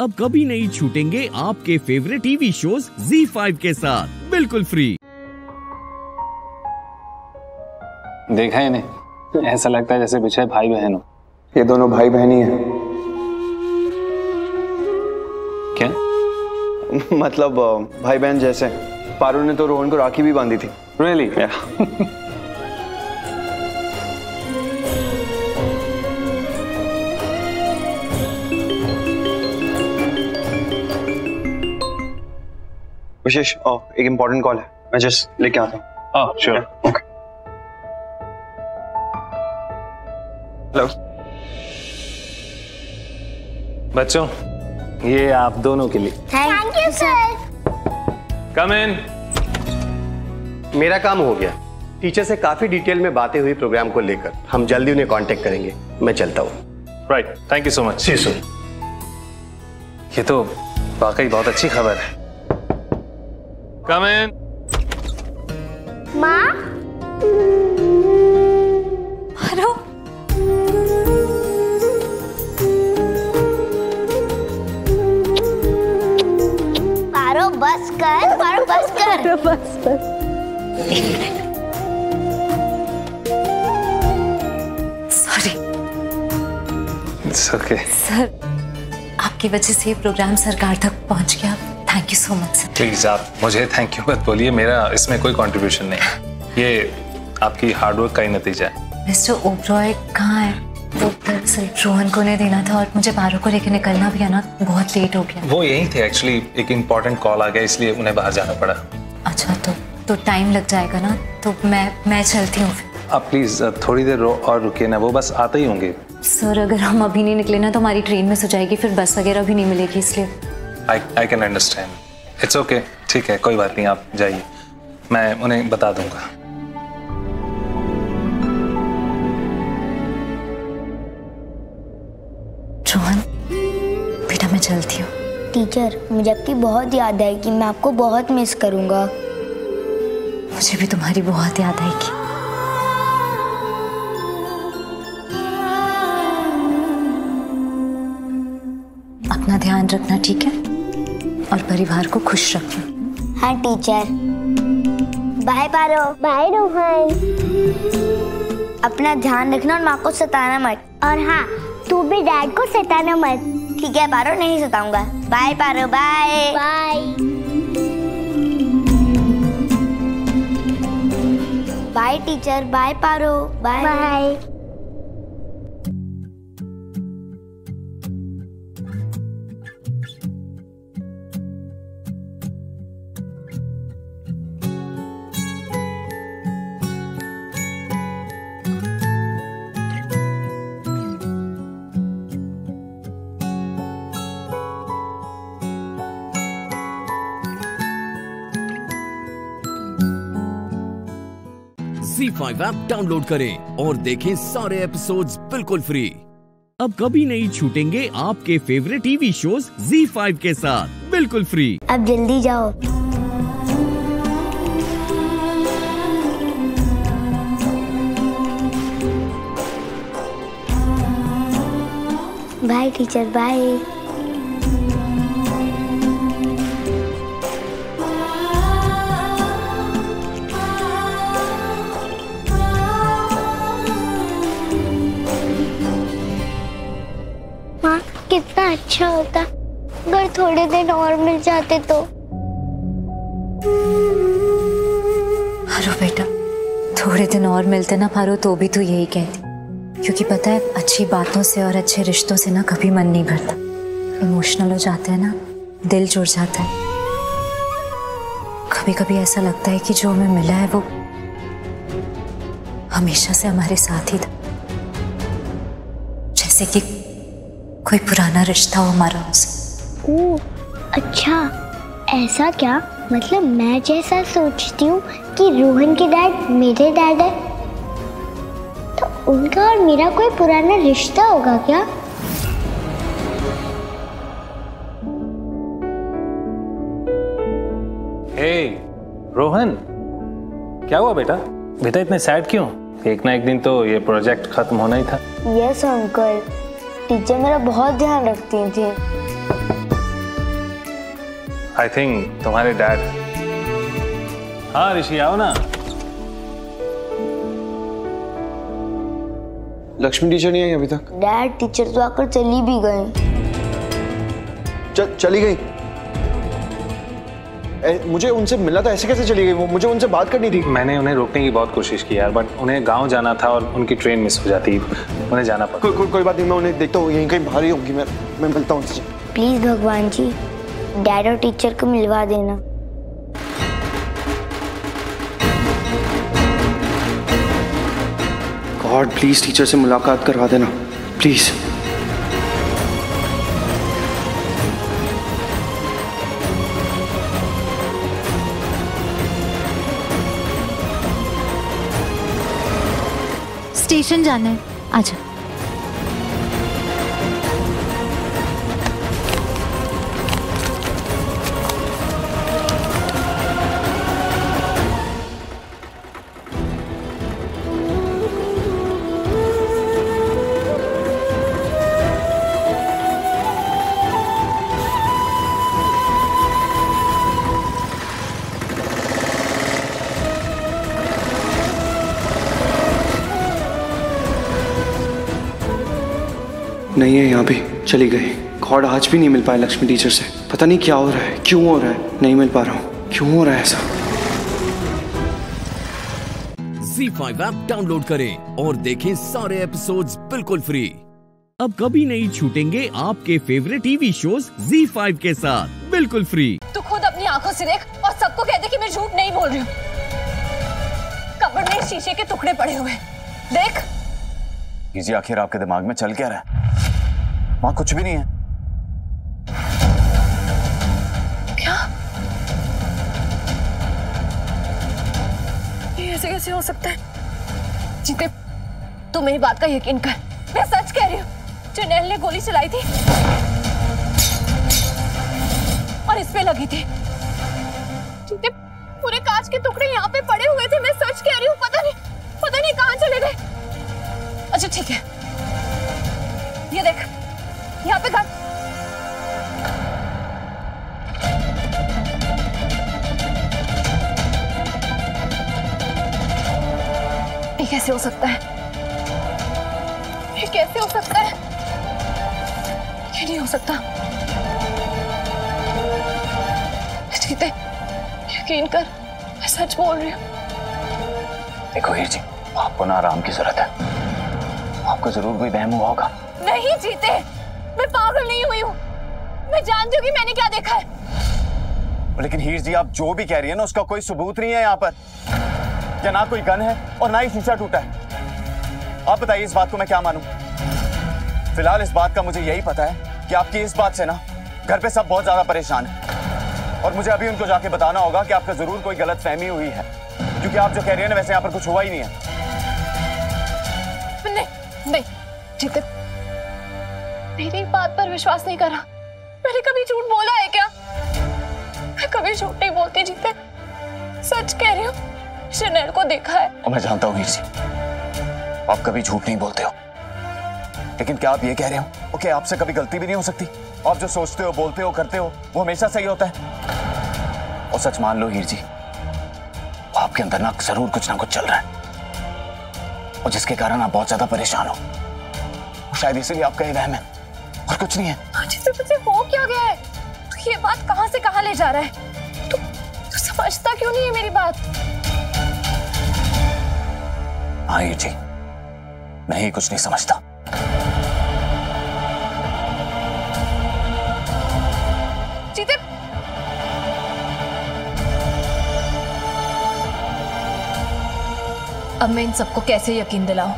अब कभी नहीं छूटेंगे आपके फेवरेट टीवी शोज ZEE5 के साथ बिल्कुल फ्री। देखा है इन्हें, ऐसा लगता है जैसे बिछड़े भाई बहन हो। ये दोनों भाई बहन ही हैं क्या? मतलब भाई बहन जैसे। पारो ने तो रोहन को राखी भी बांधी थी। Really? Yeah. विशेष, एक इम्पोर्टेंट कॉल है, मैं जस्ट लेके आता हूँ। Sure, okay. हेलो बच्चों, ये आप दोनों के लिए। Thank you sir. Come in. मेरा काम हो गया। टीचर से काफी डिटेल में बातें हुई प्रोग्राम को लेकर। हम जल्दी उन्हें कांटेक्ट करेंगे। मैं चलता हूँ। Right, thank you so much. See soon. ये तो वाकई बहुत अच्छी खबर है। Come in. माँ? हेलो। पारो बस कर, पारो बस कर। पारो बस कर। Sorry. It's okay. सर, आपकी वजह से ये प्रोग्राम सरकार तक पहुंच गया। Thank you so much sir. Please आप मुझे थैंक यू मत बोलिए, मेरा इसमें कोई कंट्रीब्यूशन नहीं। ये आपकी हार्डवर्क का ही नतीजा है। मिस्टर ओब्रॉय कहाँ है? वो सिर्फ रोहन को नहीं देना था और मुझे पारो को लेकर निकलना भी है ना, बहुत लेट हो गया। वो यही थे एक्चुअली, एक इम्पोर्टेंट कॉल आ गया इसलिए उन्हें बाहर जाना पड़ा। अच्छा तो टाइम लग जाएगा ना, तो मैं चलती हूँ। आप प्लीज थोड़ी देर और रुकिए ना, वो बस आते ही होंगे। सर अगर हम अभी नहीं निकले ना तो हमारी ट्रेन मिस हो जाएगी, फिर बस वगैरह भी नहीं मिलेगी, इसलिए। I can understand. It's okay. ठीक है, कोई बात नहीं, आप जाइए, मैं उन्हें बता दूंगा। रोहन बेटा मैं चलती हूँ। टीचर मुझे आपकी बहुत याद आएगी, मैं आपको बहुत मिस करूंगा। मुझे भी तुम्हारी बहुत याद आएगी। अपना ध्यान रखना, ठीक है, और परिवार को खुश रखना। हाँ teacher. Bye Paro. Bye Rohan. अपना ध्यान रखना और माँ को सताना मत। और हाँ, तू भी डैड को सताना मत। ठीक है पारो, नहीं सताऊंगा। Bye Paro, bye. Bye. Bye teacher, bye Paro, bye. Bye. ZEE5 app download करें और देखें सारे एपिसोड्स बिल्कुल फ्री। अब कभी नहीं छूटेंगे आपके फेवरेट टीवी शोज ZEE5 के साथ बिल्कुल फ्री। अब जल्दी जाओ। Bye teacher, bye. कितना अच्छा होता अगर थोड़े दिन और मिल जाते तो। हेलो बेटा, थोड़े दिन और मिलते ना पारो तो भी तू यही कहती, क्योंकि पता है अच्छी बातों से और अच्छे रिश्तों से ना कभी मन नहीं भरता। इमोशनल हो जाते हैं ना, दिल जुड़ जाता है। कभी कभी ऐसा लगता है कि जो हमें मिला है वो हमेशा से हमारे साथ ही था, जैसे कि कोई पुराना रिश्ता हो हमारा उससे। ओह अच्छा, ऐसा क्या? मतलब मैं जैसा सोचती हूँ कि रोहन के डैड मेरे डैड है, तो उनका और मेरा कोई पुराना रिश्ता होगा क्या? हे रोहन, क्या हुआ बेटा? बेटा इतने सैड क्यों? एक ना एक दिन तो ये प्रोजेक्ट खत्म होना ही था। यस अंकल, टीचर मेरा बहुत ध्यान रखती थी। आई थिंक तुम्हारे डैड। हाँ ऋषि आओ ना। लक्ष्मी टीचर नहीं आई अभी तक। डैड टीचर तो आकर चली भी गई। चली गई? मुझे उनसे मिला था, ऐसे कैसे चली गई वो? मुझे उनसे बात करनी थी। मैंने उन्हें रोकने की बहुत कोशिश की यार, बट उन्हें गांव जाना था और उनकी ट्रेन मिस हो जाती, उन्हें जाना पड़ा। कोई बात नहीं, मैं उन्हें देखता हूँ, यहीं कहीं बाहर ही होंगी। मैं मिलता हूँ उनसे। प्लीज भगवान जी डैड और टीचर को मिलवा देना। गॉड प्लीज टीचर से मुलाकात करवा देना प्लीज। स्टेशन जाना है, आजा। नहीं है यहाँ पे, चली गई। गॉड आज भी नहीं मिल पाया लक्ष्मी टीचर से। पता नहीं क्या हो रहा है, क्यों हो रहा है, नहीं मिल पा रहा हूँ। क्यों हो रहा है ऐसा? ZEE5 ऐप डाउनलोड करें और देखें सारे एपिसोड्स बिल्कुल फ्री। अब कभी नहीं छूटेंगे आपके फेवरेट टीवी शोज ZEE5 के साथ बिल्कुल फ्री। तू खुद अपनी आंखों से देख और सबको कह दे कि मैं झूठ नहीं बोल रही हूँ। कपड़े में शीशे के टुकड़े पड़े हुए देख। जी आखिर आपके दिमाग में चल क्या रहा है? वहां कुछ भी नहीं है क्या? ये ऐसे कैसे हो सकता है? जीते तू मेरी बात का यकीन कर, मैं सच कह रही हूँ। जर्नैल ने गोली चलाई थी और इस पे लगी थी। जीते पूरे कांच के टुकड़े यहाँ पे पड़े हुए थे, मैं सच कह रही हूँ। पता नहीं कहाँ चले गए। अच्छा ठीक है, ये देख यहाँ पे घाट। ये कैसे हो सकता है? ये कैसे हो सकता है? ये नहीं हो सकता। ठीक है यकीन कर, मैं सच बोल रही हूँ। देखो हीर जी आपको ना आराम की जरूरत है, आपको जरूर कोई बहम हुआ होगा। नहीं जीते मैं पागल नहीं हुई हूँ, मैं जानती हूँ कि मैंने क्या देखा है। लेकिन हीर जी आप जो भी कह रही है ना उसका कोई सबूत नहीं है यहाँ पर, या ना कोई गन है और ना ही शीशा टूटा है। आप बताइए इस बात को मैं क्या मानूं? फिलहाल इस बात का मुझे यही पता है कि आपकी इस बात से ना घर पे सब बहुत ज्यादा परेशान है और मुझे अभी उनको जाके बताना होगा कि आपका जरूर कोई गलत फहमी हुई है, क्योंकि आप जो कह रही है ना वैसे यहाँ पर कुछ हुआ ही नहीं है। नहीं जीते मेरी बात पर विश्वास नहीं करा। मैंने कभी झूठ बोला है क्या? मैं कभी झूठ नहीं बोलती जीते, सच कह रही हूँ। शनैल को देखा है और मैं जानता हूँ आप कभी झूठ नहीं बोलते हो, लेकिन क्या आप ये कह रहे हो ओके आपसे कभी गलती भी नहीं हो सकती? आप जो सोचते हो बोलते हो करते हो वो हमेशा सही होता है। और सच मान लो हीर जी आपके अंदर ना जरूर कुछ ना कुछ चल रहा है और जिसके कारण आप बहुत ज्यादा परेशान हो, शायद इसीलिए आपका ये वहम है और कुछ नहीं है। तुझे हो क्या गया है? तू ये बात कहां से कहां ले जा रहा है? तू समझता क्यों नहीं है मेरी बात? हाँ जी मैं ही कुछ नहीं समझता। अब मैं इन सबको कैसे यकीन दिलाऊं?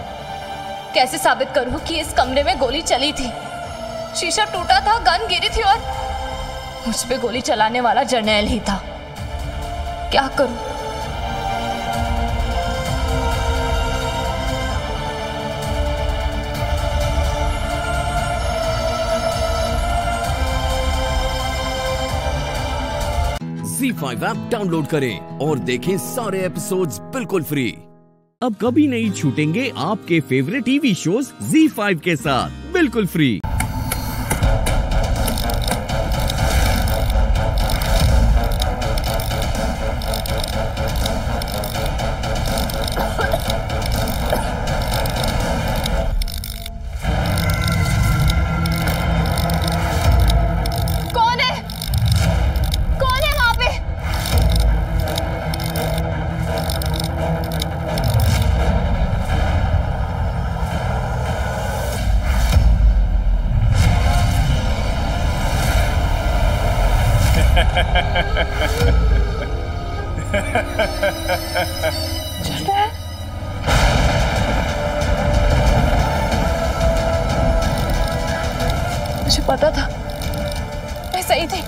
कैसे साबित करूं कि इस कमरे में गोली चली थी, शीशा टूटा था, गन गिरी थी और मुझ पे गोली चलाने वाला जर्नैल ही था? क्या करूं? ZEE5 ऐप डाउनलोड करें और देखें सारे एपिसोड्स बिल्कुल फ्री। अब कभी नहीं छूटेंगे आपके फेवरेट टीवी शोज ZEE5 के साथ बिल्कुल फ्री। मुझे पता था मैं सही थी।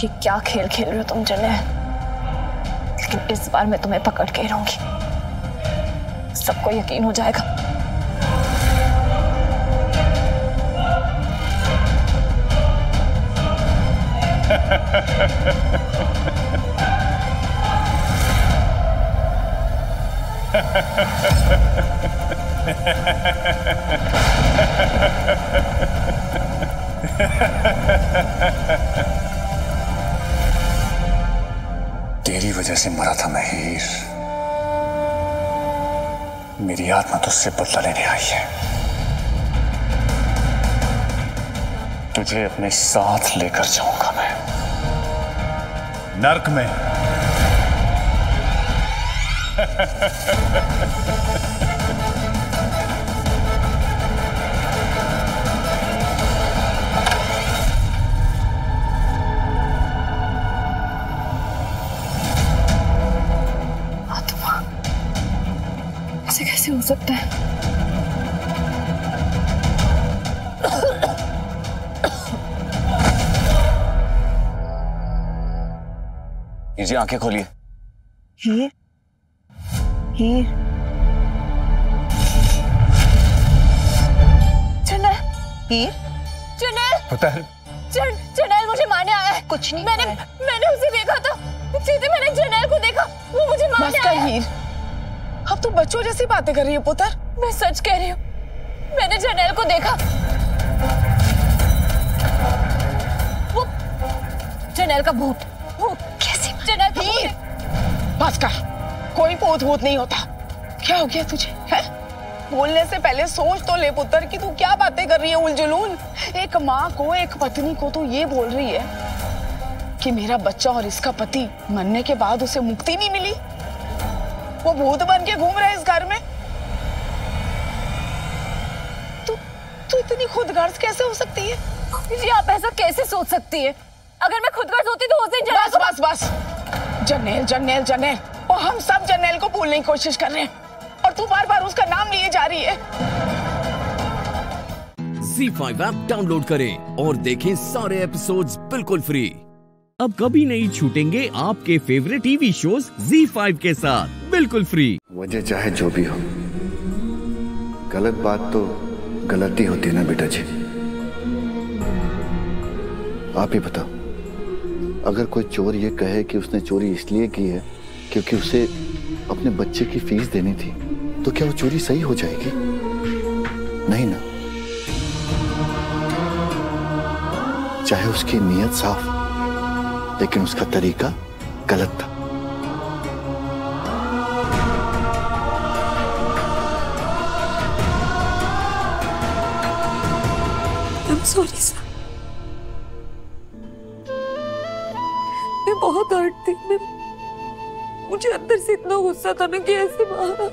ये क्या खेल खेल रहे हो तुम जने? लेकिन इस बार मैं तुम्हें पकड़ के रहूंगी, सबको यकीन हो जाएगा। तेरी वजह से मरा था मैं हीर, मेरी आत्मा तुझसे बदला लेने आई है। तुझे अपने साथ लेकर जाऊंगा मैं नर्क में। हो सकता है ये जी, आंखें खोलिए। ये जर्नैल मुझे मारने आया है। कुछ नहीं, मैंने उसे देखा था, सीधे मैंने जर्नैल को देखा, वो मुझे मारने आया है। अब तुम बच्चों जैसी बातें कर रही हो पुत्र। मैं सच कह रही हूँ, मैंने जर्नैल को देखा। वो जर्नैल का भूत। भूत कैसे? जर्नैल का भूत। बस कर, कोई भूत भूत नहीं होता। क्या हो गया तुझे है? बोलने से पहले सोच तो ले पुत्र कि तू क्या बातें कर रही है उलझुलूल। एक माँ को, एक पत्नी को तू ये बोल रही है कि मेरा बच्चा और इसका पति मरने के बाद उसे मुक्ति नहीं मिली, वो भूत बन के घूम रहा है इस घर में। तू इतनी खुदगर्ज कैसे हो सकती है? जी आप ऐसा कैसे सोच सकती है? अगर मैं खुदगर्ज होती तो उस दिन जर्नैल को... बस जर्नैल और हम सब जर्नैल को भूलने की कोशिश कर रहे हैं और तू बार बार उसका नाम लिए जा रही है। ZEE5 ऐप डाउनलोड करें और देखें सारे एपिसोड्स बिल्कुल फ्री। अब कभी नहीं छूटेंगे आपके फेवरेट टीवी शोज ZEE5 के साथ बिल्कुल फ्री। वजह चाहे जो भी हो, गलत बात तो गलती होती है ना बेटा जी। आप ही बताओ, अगर कोई चोर ये कहे कि उसने चोरी इसलिए की है क्योंकि उसे अपने बच्चे की फीस देनी थी, तो क्या वो चोरी सही हो जाएगी? नहीं ना। चाहे उसकी नीयत साफ, लेकिन उसका तरीका गलत था। I'm sorry sir, मैं बहुत हर्ट थी। मुझे अंदर से इतना गुस्सा था ना कि ऐसे मारा।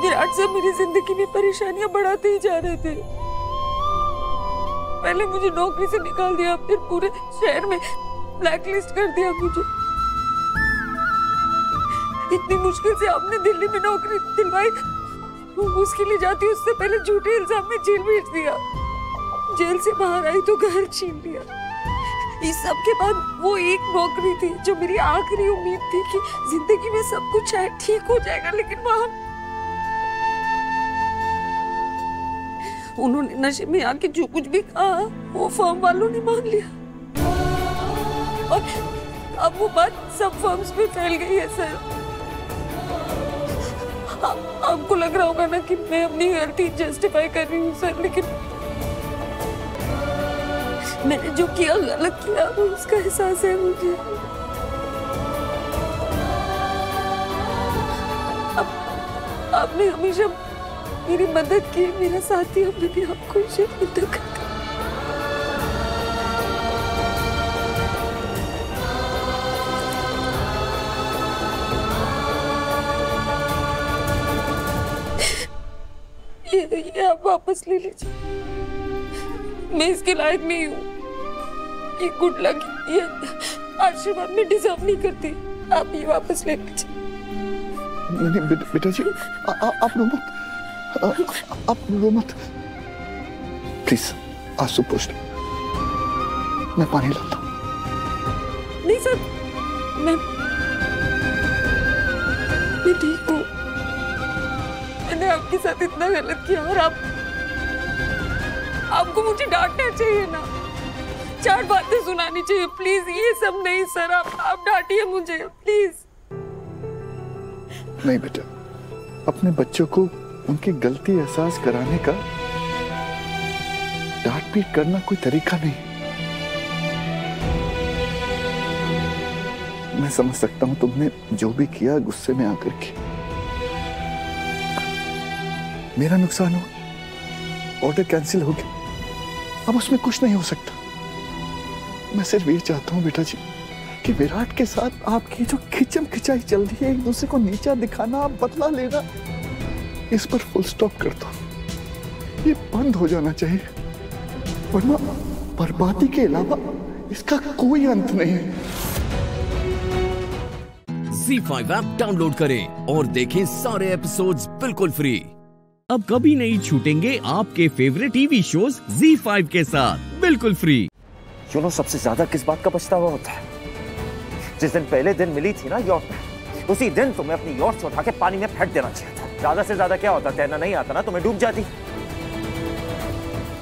विराट साहब मेरी जिंदगी में परेशानियां बढ़ाते ही जा रहे थे। पहले मुझे नौकरी से निकाल दिया, फिर पूरे शहर में ब्लैकलिस्ट कर दिया मुझे। इतनी मुश्किल से आपने दिल्ली में नौकरी दिलवाई, उसके लिए जाती उससे पहले झूठे इल्जाम में जेल भेज दिया। जेल से बाहर आई तो घर छीन लिया। इस सब के बाद वो एक नौकरी थी जो मेरी आखिरी उम्मीद थी कि जिंदगी में सब कुछ ठीक हो जाएगा, लेकिन वहां उन्होंने नशे में आके जो कुछ भी कहा वो फर्म वालों ने मान लिया और अब वो बात सब फर्म्स में फैल गई है सर। आपको लग रहा होगा ना कि मैं अपनी गलती जस्टिफाई कर रही हूँ सर, लेकिन मैंने जो किया गलत किया, उसका एहसास है मुझे। आपने हमेशा मेरी मदद की, मेरा साथी, हमने भी आपको शर्मिंदा कर दिया। ये आप वापस ले लीजिए, मैं इसके लायक नहीं हूँ। ये गुड लक, ये आशीर्वाद में डिजर्व नहीं करती, आप ये वापस ले लीजिए। नहीं बेटा जी, आप रो मत प्लीज। आंसू पोस्ट, मैं पानी लाता हूँ। नहीं सर, मैं ठीक हूँ। मैंने आपके साथ इतना गलत किया और आपको मुझे डांटना चाहिए ना, चार बातें सुनानी चाहिए। प्लीज ये सब नहीं सर, आप डांटिए मुझे प्लीज। नहीं बेटा, अपने बच्चों को उनकी गलती एहसास कराने का डांट पीट करना कोई तरीका नहीं। मैं समझ सकता हूं तुमने जो भी किया गुस्से में आकर के। मेरा नुकसान हुआ, ऑर्डर कैंसिल हो गया, अब उसमें कुछ नहीं हो सकता। मैं सिर्फ ये चाहता हूं बेटा जी कि विराट के साथ आपकी जो खिचम खिंचाई चल रही है, एक दूसरे को नीचा दिखाना, आप बदला लेना, इस पर फुल स्टॉप कर दो। ये बंद हो जाना चाहिए, वरना बर्बादी के अलावा इसका कोई अंत नहीं है। ZEE5 ऐप डाउनलोड करें और देखें सारे एपिसोड्स बिल्कुल फ्री। अब कभी नहीं छूटेंगे आपके फेवरेट टीवी शोज ZEE5 के साथ बिल्कुल फ्री। सुनो, सबसे ज्यादा किस बात का पछतावा होता है? जिस दिन पहले दिन मिली थी ना यॉर्क में, उसी दिन तुम्हें अपनी यॉर्क से उठा के पानी में फेंक देना चाहिए था। ज्यादा से ज्यादा क्या होता, तैरना नहीं आता ना तुम्हें, डूब जाती।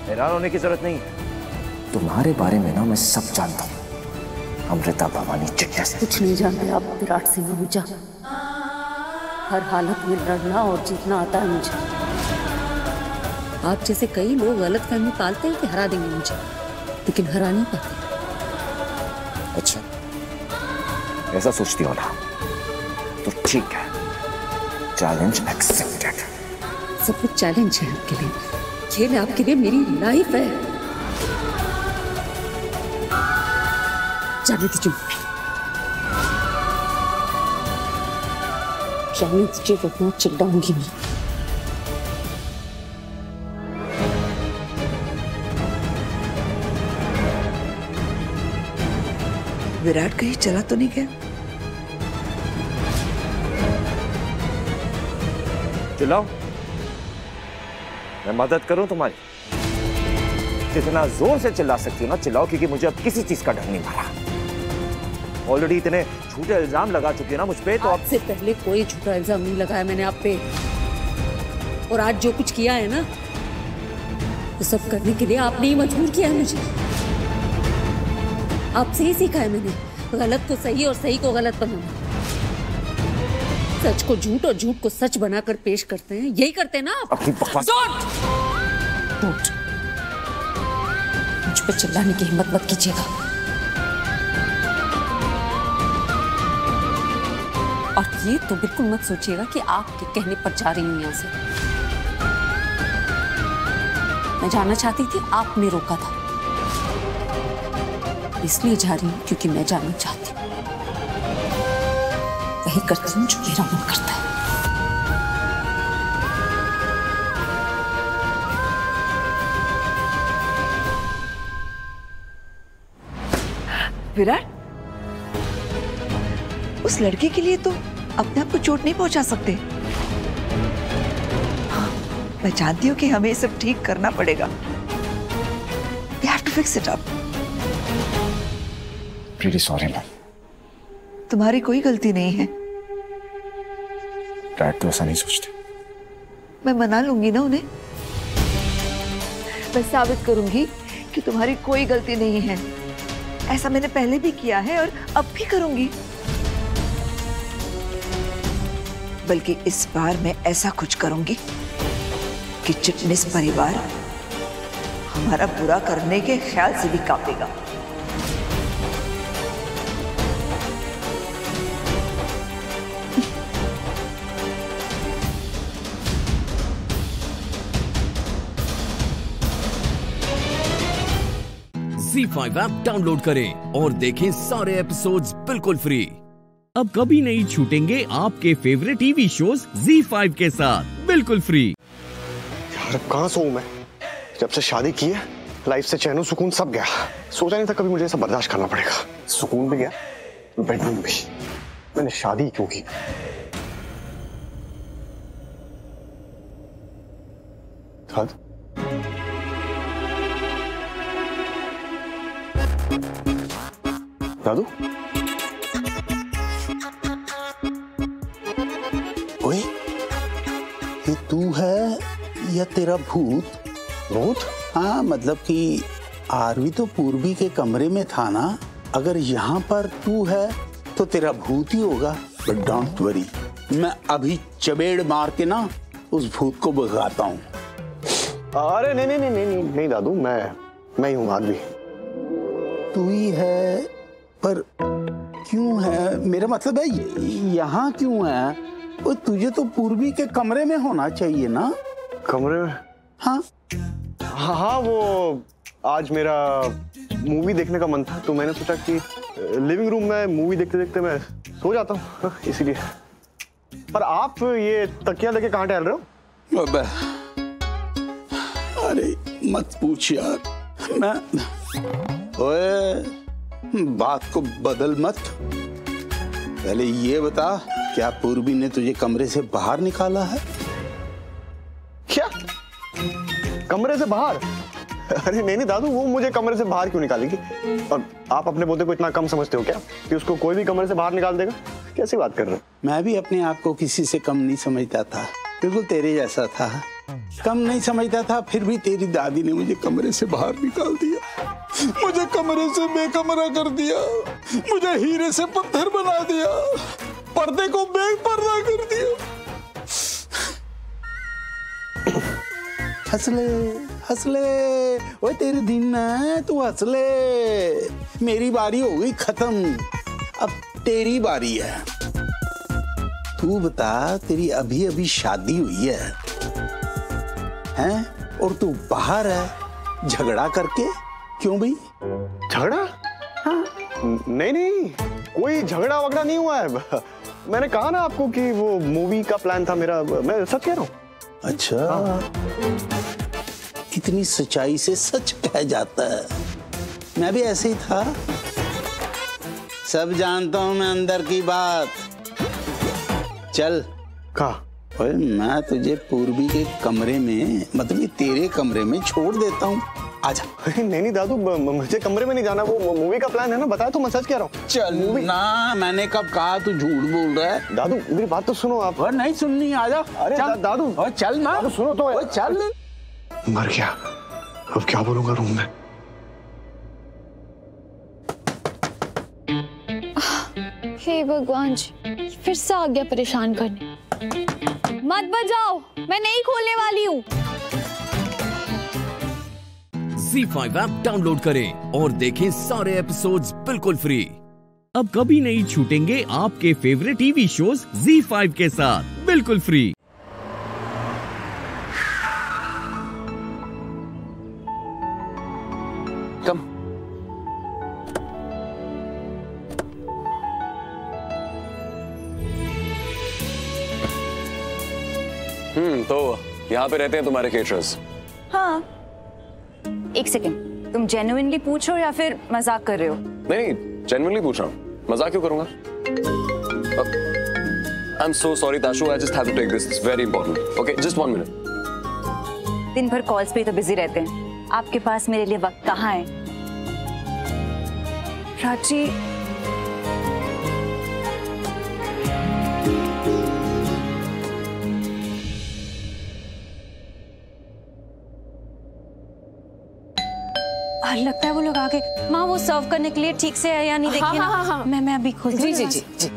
हैरान होने की जरूरत नहीं है। तुम्हारे बारे में ना मैं सब जानता हूँ अमृता, भवानी, चिट्ठिया से कुछ नहीं जानते आप। विराट सिंह मुझा हर हालत में लड़ना और जीतना आता है मुझे। आप जैसे कई लोग गलत फहमी पालते हैं कि हरा देंगे मुझे, लेकिन हरा नहीं पाते। अच्छा ऐसा सोचती हो ना, तो ठीक है, चैलेंज एक्सेप्टेड। सब कुछ चैलेंज है आपके लिए, खेल आपके लिए मेरी लाइफ है। जाने दीजिए, जाने दीजिए, वरना चिल्लाऊंगी मैं। विराट कहीं चला तो नहीं गया? चिल्लाओ, मैं मदद करूं तुम्हारी? जितना जोर से चिल्ला सकती हो ना चिल्लाओ, क्योंकि मुझे अब किसी चीज का डर नहीं मारा। ऑलरेडी इतने झूठे इल्जाम लगा चुके हैं ना मुझ पे, तो आपसे पहले कोई झूठा इल्जाम नहीं लगाया मैंने आप पे। और आज जो कुछ किया है ना, वो सब करने के लिए आपने ही मजबूर किया है मुझे। आपसे ही सीखा है मैंने, गलत को सही और सही को गलत बनाना। सच को झूठ और झूठ को सच बनाकर पेश करते हैं, यही करते हैं ना आप। मुझ पर चिल्लाने की हिम्मत मत कीजिएगा। और ये तो बिल्कुल मत सोचिएगा कि आपके कहने पर जा रही हूं यहाँ से। मैं जाना चाहती थी, आपने रोका था, इसलिए जा रही हूँ क्योंकि मैं जाना चाहती हूँ। वही करती हूँ जो मेरा मन करता है। विराट, उस लड़की के लिए तो अपने आप को चोट नहीं पहुंचा सकते। मैं जानती हूँ कि हमें सब ठीक करना पड़ेगा। We have to fix it up. Really sorry ma'am, तुम्हारी कोई गलती नहीं है। डैड तो ऐसा नहीं सोचते। मैं मना लूंगी ना उन्हें, मैं साबित करूंगी कि तुम्हारी कोई गलती नहीं है। ऐसा मैंने पहले भी किया है और अब भी करूंगी, बल्कि इस बार मैं ऐसा कुछ करूंगी कि चिटनेस परिवार हमारा बुरा करने के ख्याल से भी कांपेगा। ZEE5 ऐप डाउनलोड करें और देखें सारे एपिसोड्स बिल्कुल फ्री। अब कभी नहीं छूटेंगे आपके फेवरेट टीवी शोज ZEE5 के साथ बिल्कुल फ्री। यार अब कहाँ सोऊं मैं? जब से शादी की है लाइफ से चैन सुकून सब गया। सोचा नहीं था कभी मुझे सब बर्दाश्त करना पड़ेगा। सुकून भी गया, बेडरूम भी। मैंने शादी क्यों की? दादू ओए, ये तू है या तेरा भूत? भूत? हाँ मतलब कि आरवी तो पूर्वी के कमरे में था ना, अगर यहाँ पर तू है तो तेरा भूत ही होगा। बट डोंट वरी, मैं अभी चबेड़ मार के ना उस भूत को भगाता हूँ। अरे नहीं नहीं नहीं नहीं नहीं दादू, मैं ही हूँ आरवी। तू ही है पर क्यों है? मेरा मतलब है यहाँ क्यों है? वो तुझे तो पूर्वी के कमरे में होना चाहिए ना। कमरे में? हाँ हाँ हाँ, वो आज मेरा मूवी देखने का मन था तो मैंने सोचा कि लिविंग रूम में मूवी देखते देखते मैं सो जाता हूँ, इसीलिए। पर आप ये तकिया लेके कहाँ टहल रहे हो? अरे मत पूछ यार, मैं ओए बात को बदल मत। पहले ये बता, क्या पूर्वी ने तुझे कमरे से बाहर निकाला है? क्या कमरे से बाहर? अरे नहीं नहीं दादू, वो मुझे कमरे से बाहर क्यों निकालेगी? और आप अपने पोते को इतना कम समझते हो क्या कि उसको कोई भी कमरे से बाहर निकाल देगा? कैसी बात कर रहे हो? मैं भी अपने आप को किसी से कम नहीं समझता था, बिल्कुल तेरे जैसा था। कम नहीं समझता था, फिर भी तेरी दादी ने मुझे कमरे से बाहर निकाल दिया, मुझे कमरे से बेकमरा कर दिया, मुझे हीरे से पत्थर बना दिया, पर्दे को बेपर्दा कर दिया। हंसले हंसले ओए, तेरे दिन है तू हंसले। मेरी बारी हो गई खत्म, अब तेरी बारी है। तू बता, तेरी अभी अभी शादी हुई है हैं? और तू बाहर है झगड़ा करके? क्यों भाई झगड़ा? हाँ। नहीं नहीं कोई झगड़ा वगड़ा नहीं हुआ है। मैंने कहा ना आपको कि वो मूवी का प्लान था मेरा, मैं सच कह रहा हूँ। अच्छा हाँ। कितनी सच्चाई से सच कह जाता है, मैं भी ऐसे ही था। सब जानता हूँ मैं अंदर की बात। चल कहाँ? ओए मैं तुझे पूर्वी के कमरे में, मतलब तेरे कमरे में छोड़ देता हूँ, आजा। नहीं नहीं दादू, मुझे कमरे में नहीं जाना, वो मूवी का प्लान है ना, बताया तो मैं सच कह रहा हूँ। चल मूवी ना, मैंने कब कहा तू झूठ बोल रहा है? दादू मेरी बात तो सुनो आप। और नहीं सुननी, आजा। अरे दादू और चल ना, सुनो तो। और चल, मर गया अब, क्या बोलूंगा रूम में? हे भगवान जी, फिर से आ गया परेशान करने। मत बजाओ, मैं नहीं खोलने वाली हूँ। ZEE5 ऐप डाउनलोड करें और देखें सारे एपिसोड्स बिल्कुल फ्री। अब कभी नहीं छूटेंगे आपके फेवरेट टीवी शोज ZEE5 के साथ बिल्कुल फ्री। कम तो यहाँ पे रहते हैं तुम्हारे केटरर्स? हाँ। एक सेकंड, तुम जेन्युइनली पूछ रहे हो या फिर मजाक कर रहे हो? नहीं नहीं जेन्युइनली पूछ रहा हूँ, मजाक क्यों करूँगा। I am so sorry Tashu, I just have to take this, it's very important. Okay just 1 minute. दिन भर कॉल्स पे ही तो बिजी रहते हैं, आपके पास मेरे लिए वक्त कहाँ है? प्राची लगता है वो लोग आगे। माँ वो सर्व करने के लिए ठीक से है या नहीं देखिए। हाँ, ना हाँ, हाँ। मैं अभी खोल जी जी जी जी।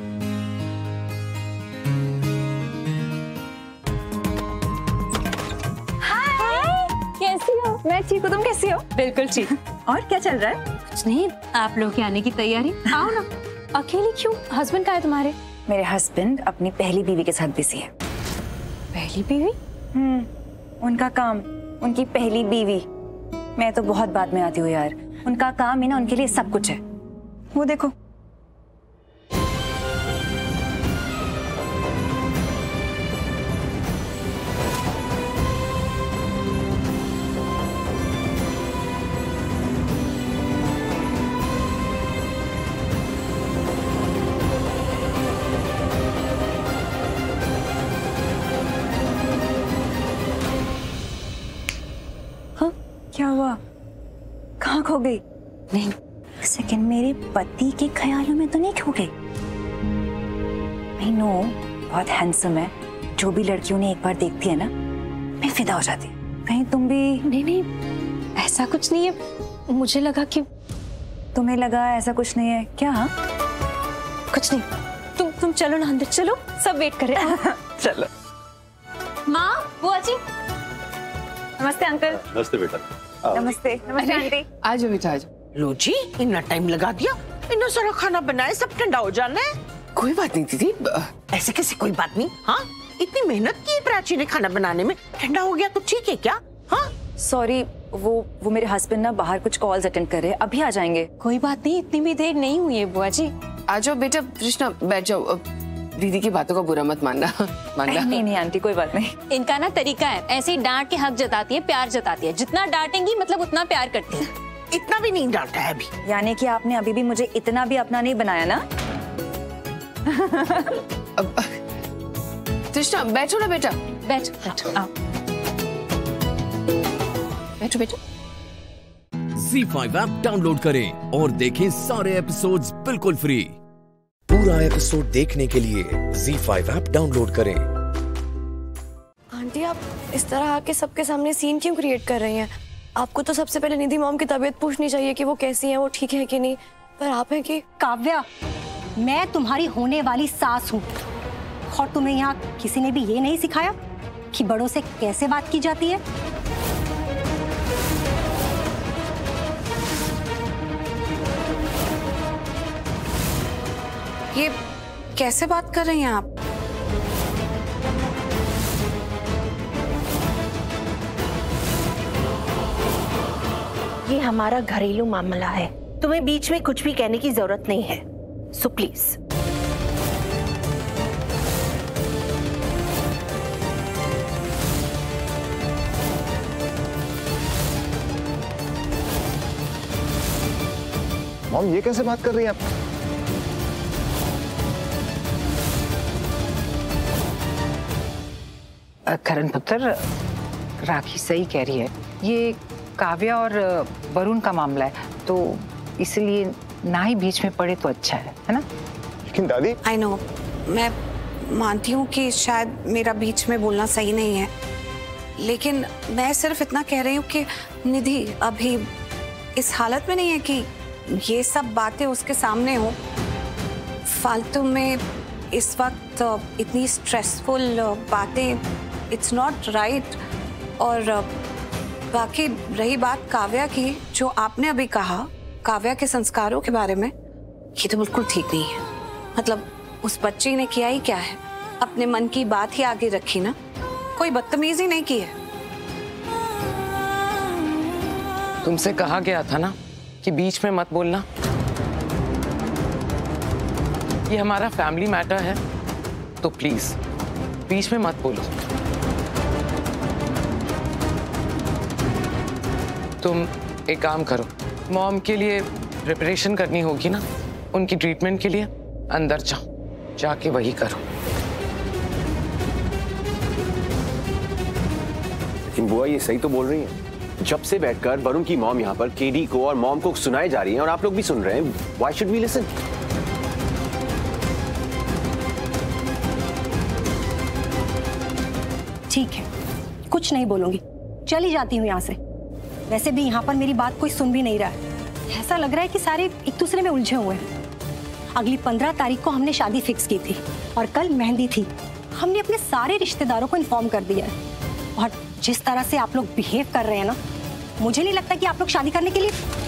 हाय कैसी हो? मैं ठीक हूँ, तुम कैसी हो? बिल्कुल ठीक। और क्या चल रहा है? कुछ नहीं, आप लोग के आने की तैयारी। आओ ना। अकेली क्यों? हस्बैंड कहाँ है तुम्हारे? मेरे हस्बैंड अपनी पहली बीवी के साथ बिजी है। पहली बीवी? उनका काम, उनकी पहली बीवी। मैं तो बहुत बाद में आती हूँ यार, उनका काम है ना, उनके लिए सब कुछ है। वो देखो खो गई। नहीं सेकंड, मेरे पति के ख्यालों में तो नहीं खो गई। आई नो बहुत हैंडसम है, जो भी लड़कियों ने एक बार देखती है ना, मैं फिदा हो जाती। कहीं तुम भी? नहीं नहीं ऐसा कुछ नहीं है। मुझे लगा कि तुम्हें लगा ऐसा कुछ नहीं है क्या? हा? कुछ नहीं। तुम चलो ना अंदर चलो, सब वेट कर रहे हैं। चलो। माँ बुआ जी नमस्ते, अंकल नमस्ते, बेटा नमस्ते, नमस्ते आंटी। आज बेटा आज। लो जी इतना टाइम लगा दिया, इतना सारा खाना बनाए, सब ठंडा हो जाना है। कोई बात नहीं दीदी, ऐसे कैसे कोई बात नहीं। हाँ इतनी मेहनत की प्राची ने खाना बनाने में, ठंडा हो गया तो ठीक है क्या? हाँ सॉरी, वो मेरे हस्बैंड ना बाहर कुछ कॉल्स अटेंड कर रहे हैं, अभी आ जाएंगे। कोई बात नहीं, इतनी भी देर नहीं हुई है बुआ जी। आ जाओ बेटा, कृष्णा बैठ जाओ। दीदी की बातों का बुरा मत मानना। नहीं नहीं आंटी कोई बात नहीं। इनका ना तरीका है, ऐसे ही डांट के हक जताती है, प्यार जताती है। जितना डांटेंगी मतलब उतना प्यार करती है। इतना भी नहीं डांटा है अभी। यानी कि आपने अभी भी मुझे इतना भी अपना नहीं बनाया ना। कृष्णा बैठो ना बेटा, बैठो बैठो बैठो बेटा। ZEE5 ऐप डाउनलोड करें और देखें सारे एपिसोड्स बिल्कुल फ्री। पूरा एपिसोड देखने के लिए ZEE5 ऐप डाउनलोड करें। आंटी आप इस तरह आके सबके सामने सीन क्यों क्रिएट कर रही हैं? आपको तो सबसे पहले निधि मॉम की तबीयत पूछनी चाहिए कि वो कैसी हैं, वो ठीक है कि नहीं। पर आप हैं कि काव्या, मैं तुम्हारी होने वाली सास हूँ और तुम्हें यहाँ किसी ने भी ये नहीं सिखाया कि बड़ों से कैसे बात की जाती है। ये कैसे बात कर रही हैं आप? ये हमारा घरेलू मामला है, तुम्हें बीच में कुछ भी कहने की जरूरत नहीं है, सो प्लीज। मॉम ये कैसे बात कर रही हैं आप? करण पुत्र, राखी सही कह रही है, ये काव्या और वरुण का मामला है, तो इसलिए ना ही बीच में पड़े तो अच्छा है ना? लेकिन दादी। आई नो, मैं मानती हूँ कि शायद मेरा बीच में बोलना सही नहीं है, लेकिन मैं सिर्फ इतना कह रही हूँ कि निधि अभी इस हालत में नहीं है कि ये सब बातें उसके सामने हो। फालतू में इस वक्त इतनी स्ट्रेसफुल बातें, इट्स नॉट राइट। और बाकी रही बात काव्या की, जो आपने अभी कहा काव्या के संस्कारों के बारे में, ये तो बिल्कुल ठीक नहीं है। मतलब उस बच्ची ने किया ही क्या है, अपने मन की बात ही आगे रखी ना, कोई बदतमीजी नहीं की है। तुमसे कहा गया था ना कि बीच में मत बोलना, ये हमारा फैमिली मैटर है, तो प्लीज बीच में मत बोलो। तुम एक काम करो, मॉम के लिए प्रिपरेशन करनी होगी ना, उनकी ट्रीटमेंट के लिए, अंदर जाओ, जाके वही करो। लेकिन बुआ ये सही तो बोल रही है, जब से बैठकर वरुण की मॉम यहाँ पर केडी को और मॉम को सुनाई जा रही है और आप लोग भी सुन रहे हैं, व्हाई शुड वी लिसन? ठीक है कुछ नहीं बोलूंगी, चली जाती हूँ यहाँ से। वैसे भी यहाँ पर मेरी बात कोई सुन भी नहीं रहा है, ऐसा लग रहा है कि सारे एक दूसरे में उलझे हुए हैं। अगली 15 तारीख को हमने शादी फिक्स की थी और कल मेहंदी थी। हमने अपने सारे रिश्तेदारों को इन्फॉर्म कर दिया है, और जिस तरह से आप लोग बिहेव कर रहे हैं ना, मुझे नहीं लगता कि आप लोग शादी करने के लिए।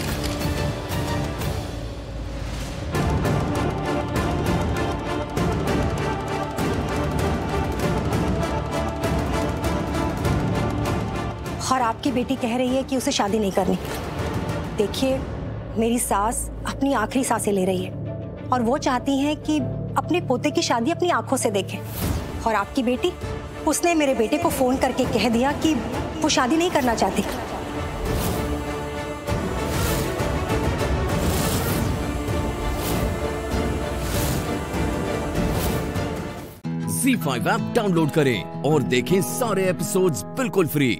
और आपकी बेटी कह रही है कि उसे शादी नहीं करनी। देखिए मेरी सास अपनी आखिरी सांसें ले रही है और वो चाहती हैं कि अपने पोते की शादी अपनी आंखों से देखें। और आपकी बेटी, उसने मेरे बेटे को फ़ोन करके कह दिया कि वो शादी नहीं करना चाहती। ZEE5 ऐप डाउनलोड करें और देखें सारे एपिसोड्स बिल्कुल फ्री।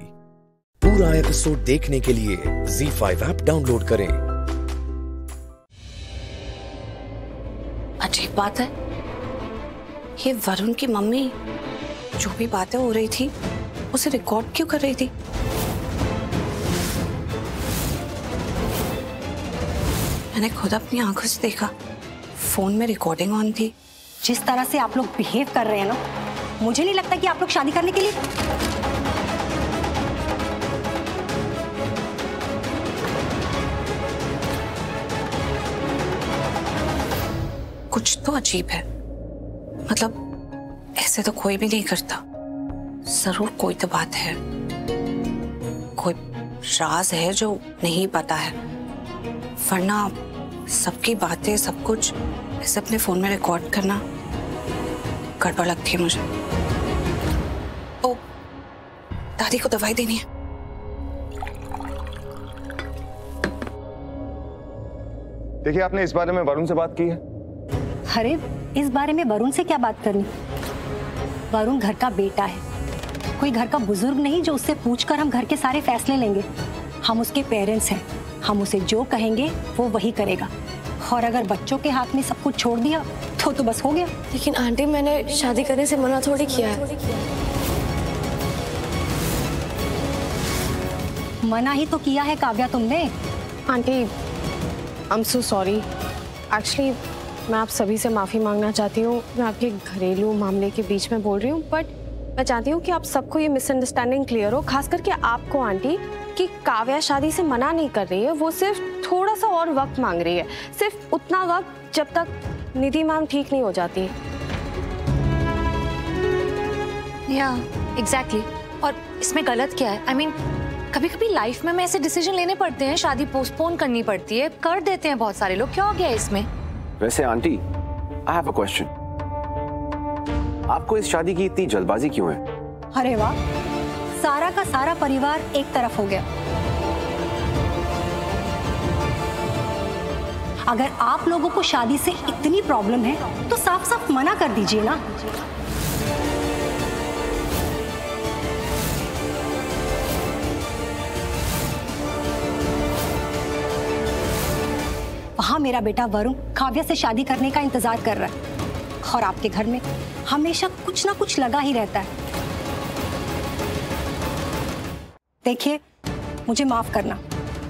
पूरा एपिसोड देखने के लिए ZEE5 ऐप डाउनलोड करें। अजीब बात है, ये वरुण की मम्मी जो भी बातें हो रही थी उसे रिकॉर्ड क्यों कर रही थी? मैंने खुद अपनी आंखों से देखा, फोन में रिकॉर्डिंग ऑन थी। जिस तरह से आप लोग बिहेव कर रहे हैं ना, मुझे नहीं लगता कि आप लोग शादी करने के लिए। कुछ तो अजीब है, मतलब ऐसे तो कोई भी नहीं करता। जरूर कोई तो बात है, कोई राज है जो नहीं पता है, वरना सबकी बातें सब कुछ ऐसे अपने फोन में रिकॉर्ड करना गड़बड़ लगती है मुझे। ओ, दादी को दवाई देनी है। देखिए, आपने इस बारे में वरुण से बात की है? अरे, इस बारे में वरुण से क्या बात करनी? वरुण घर का बेटा है, कोई घर का बुजुर्ग नहीं जो उससे पूछकर हम घर के सारे फैसले लेंगे। हम उसके पेरेंट्स हैं, हम उसे जो कहेंगे वो वही करेगा। और अगर बच्चों के हाथ में सब कुछ छोड़ दिया तो बस हो गया। लेकिन आंटी, मैंने शादी करने से मना थोड़ी किया है। मना ही तो किया है काव्या तुमने। Aunty, I am so sorry. Actually मैं आप सभी से माफ़ी मांगना चाहती हूँ। मैं आपके घरेलू मामले के बीच में बोल रही हूँ, बट मैं चाहती हूँ कि आप सबको ये मिसअंडरस्टैंडिंग क्लियर हो, खास करके आपको आंटी, कि काव्या शादी से मना नहीं कर रही है। वो सिर्फ थोड़ा सा और वक्त मांग रही है, सिर्फ उतना वक्त जब तक निधि मैम ठीक नहीं हो जाती। या एग्जैक्टली। और इसमें गलत क्या है? आई मीन, कभी कभी लाइफ में ऐसे डिसीजन लेने पड़ते हैं, शादी पोस्टपोन करनी पड़ती है, कर देते हैं बहुत सारे लोग। क्या हो गया इसमें? वैसे aunty, I have a question, आपको इस शादी की इतनी जल्दबाजी क्यों है? अरे वाह, सारा का सारा परिवार एक तरफ हो गया। अगर आप लोगों को शादी से इतनी प्रॉब्लम है तो साफ साफ मना कर दीजिए ना। वहां मेरा बेटा वरुण काव्या से शादी करने का इंतजार कर रहा है और आपके घर में हमेशा कुछ ना कुछ लगा ही रहता है। देखिए, मुझे माफ करना,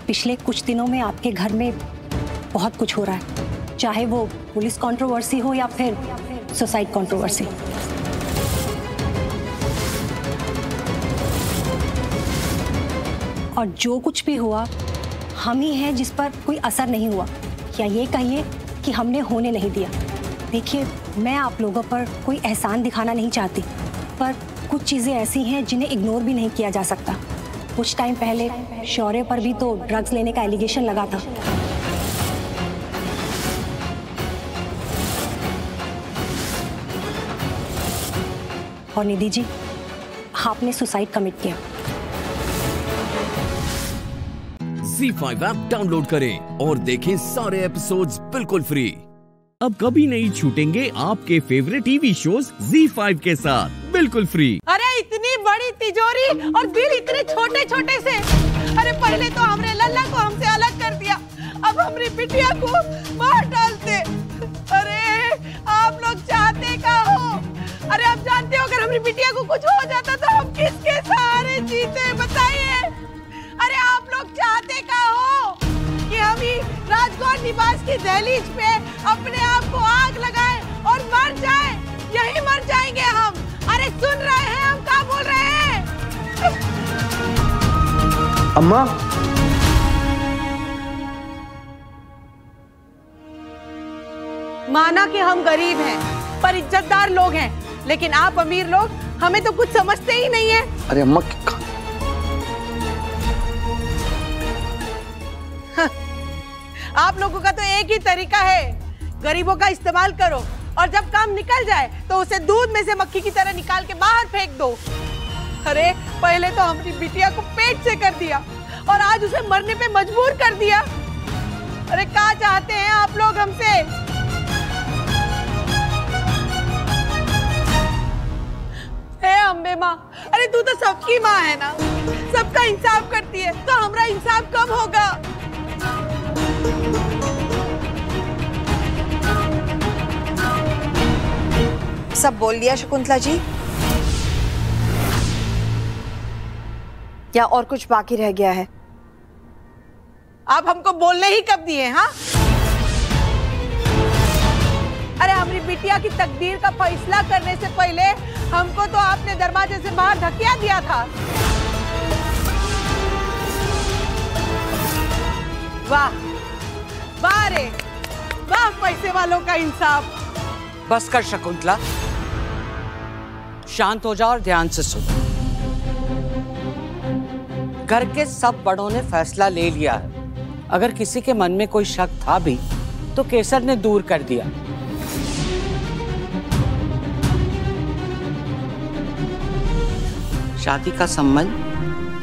पिछले कुछ दिनों में आपके घर में बहुत कुछ हो रहा है, चाहे वो पुलिस कंट्रोवर्सी हो या फिर सुसाइड कंट्रोवर्सी। और जो कुछ भी हुआ, हम ही हैं जिस पर कोई असर नहीं हुआ, या ये कहिए कि हमने होने नहीं दिया। देखिए, मैं आप लोगों पर कोई एहसान दिखाना नहीं चाहती, पर कुछ चीज़ें ऐसी हैं जिन्हें इग्नोर भी नहीं किया जा सकता। कुछ टाइम पहले शौर्य पर भी तो ड्रग्स लेने का एलिगेशन लगा था। और निधि जी, आपने सुसाइड कमिट किया। ZEE5 ऐप डाउनलोड करें और देखें सारे एपिसोड्स बिल्कुल फ्री। अब कभी नहीं छूटेंगे आपके फेवरेट टीवी शोज ZEE5 के साथ बिल्कुल फ्री। अरे, इतनी बड़ी तिजोरी और बिल इतने छोटे छोटे से। अरे, पहले तो हमने लल्ला को हमसे अलग कर दिया, अब हमने बिटिया को मार डालते। अरे, आप लोग चाहते क्या हो? अरे, आप जानते हो, अगर हमने बिटिया को कुछ हो जाता तो हम किसके सहारे जीते, बताइए? अरे, आप लोग चाहते क्या हो कि हम ही राजगौर निवास की दहलीज पे अपने आप को आग लगाएं और मर जाएं? यही मर जाएंगे हम। अरे, सुन रहे हैं हम क्या बोल रहे हैं? अम्मा, माना कि हम गरीब हैं पर इज्जतदार लोग हैं, लेकिन आप अमीर लोग हमें तो कुछ समझते ही नहीं है। अरे अम्मा, आप लोगों का तो एक ही तरीका है, गरीबों का इस्तेमाल करो और जब काम निकल जाए तो उसे दूध में से मक्खी की तरह निकाल के बाहर फेंक दो। अरे पहले तो हमारी बिटिया को पेट से कर दिया और आज उसे मरने पे मजबूर कर दिया। अरे क्या चाहते हैं आप लोग हमसे? हे अम्बे माँ, अरे तू तो सबकी माँ है ना, सबका इंसाफ करती है, तो हमारा इंसाफ कब होगा? सब बोल दिया शकुंतला जी, या और कुछ बाकी रह गया है? आप हमको बोलने ही कब दिए? हाँ, अरे हमारी बिटिया की तकदीर का फैसला करने से पहले हमको तो आपने दरवाजे से बाहर धकिया दिया था। वाह वाह रे वाह, पैसे वालों का इंसाफ। बस कर शकुंतला, शांत हो जाओ और ध्यान से सुनो। घर के सब बड़ों ने फैसला ले लिया है। अगर किसी के मन में कोई शक था भी तो केसर ने दूर कर दिया। शादी का संबंध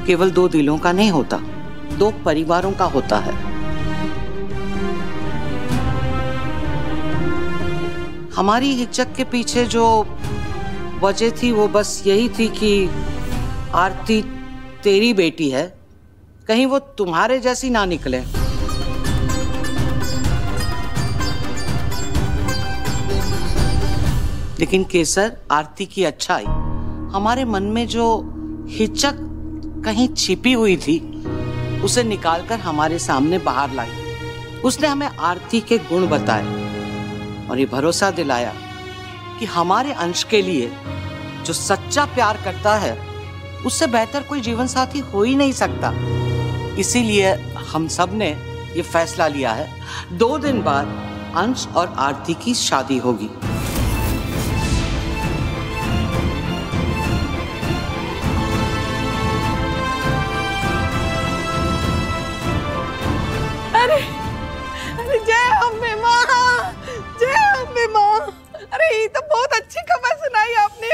केवल दो दिलों का नहीं होता, दो परिवारों का होता है। हमारी हिचक के पीछे जो वजह थी वो बस यही थी कि आरती तेरी बेटी है, कहीं वो तुम्हारे जैसी ना निकले। लेकिन केसर, आरती की अच्छाई, हमारे मन में जो हिचक कहीं छिपी हुई थी उसे निकालकर हमारे सामने बाहर लाई। उसने हमें आरती के गुण बताए और ये भरोसा दिलाया कि हमारे अंश के लिए जो सच्चा प्यार करता है उससे बेहतर कोई जीवन साथी हो ही नहीं सकता। इसीलिए हम सब ने ये फैसला लिया है, 2 दिन बाद अंश और आरती की शादी होगी। अरे अरे जय अम्बे माँ, जय अम्बे माँ। अरे ये तो बहुत अच्छी खबर सुनाई आपने,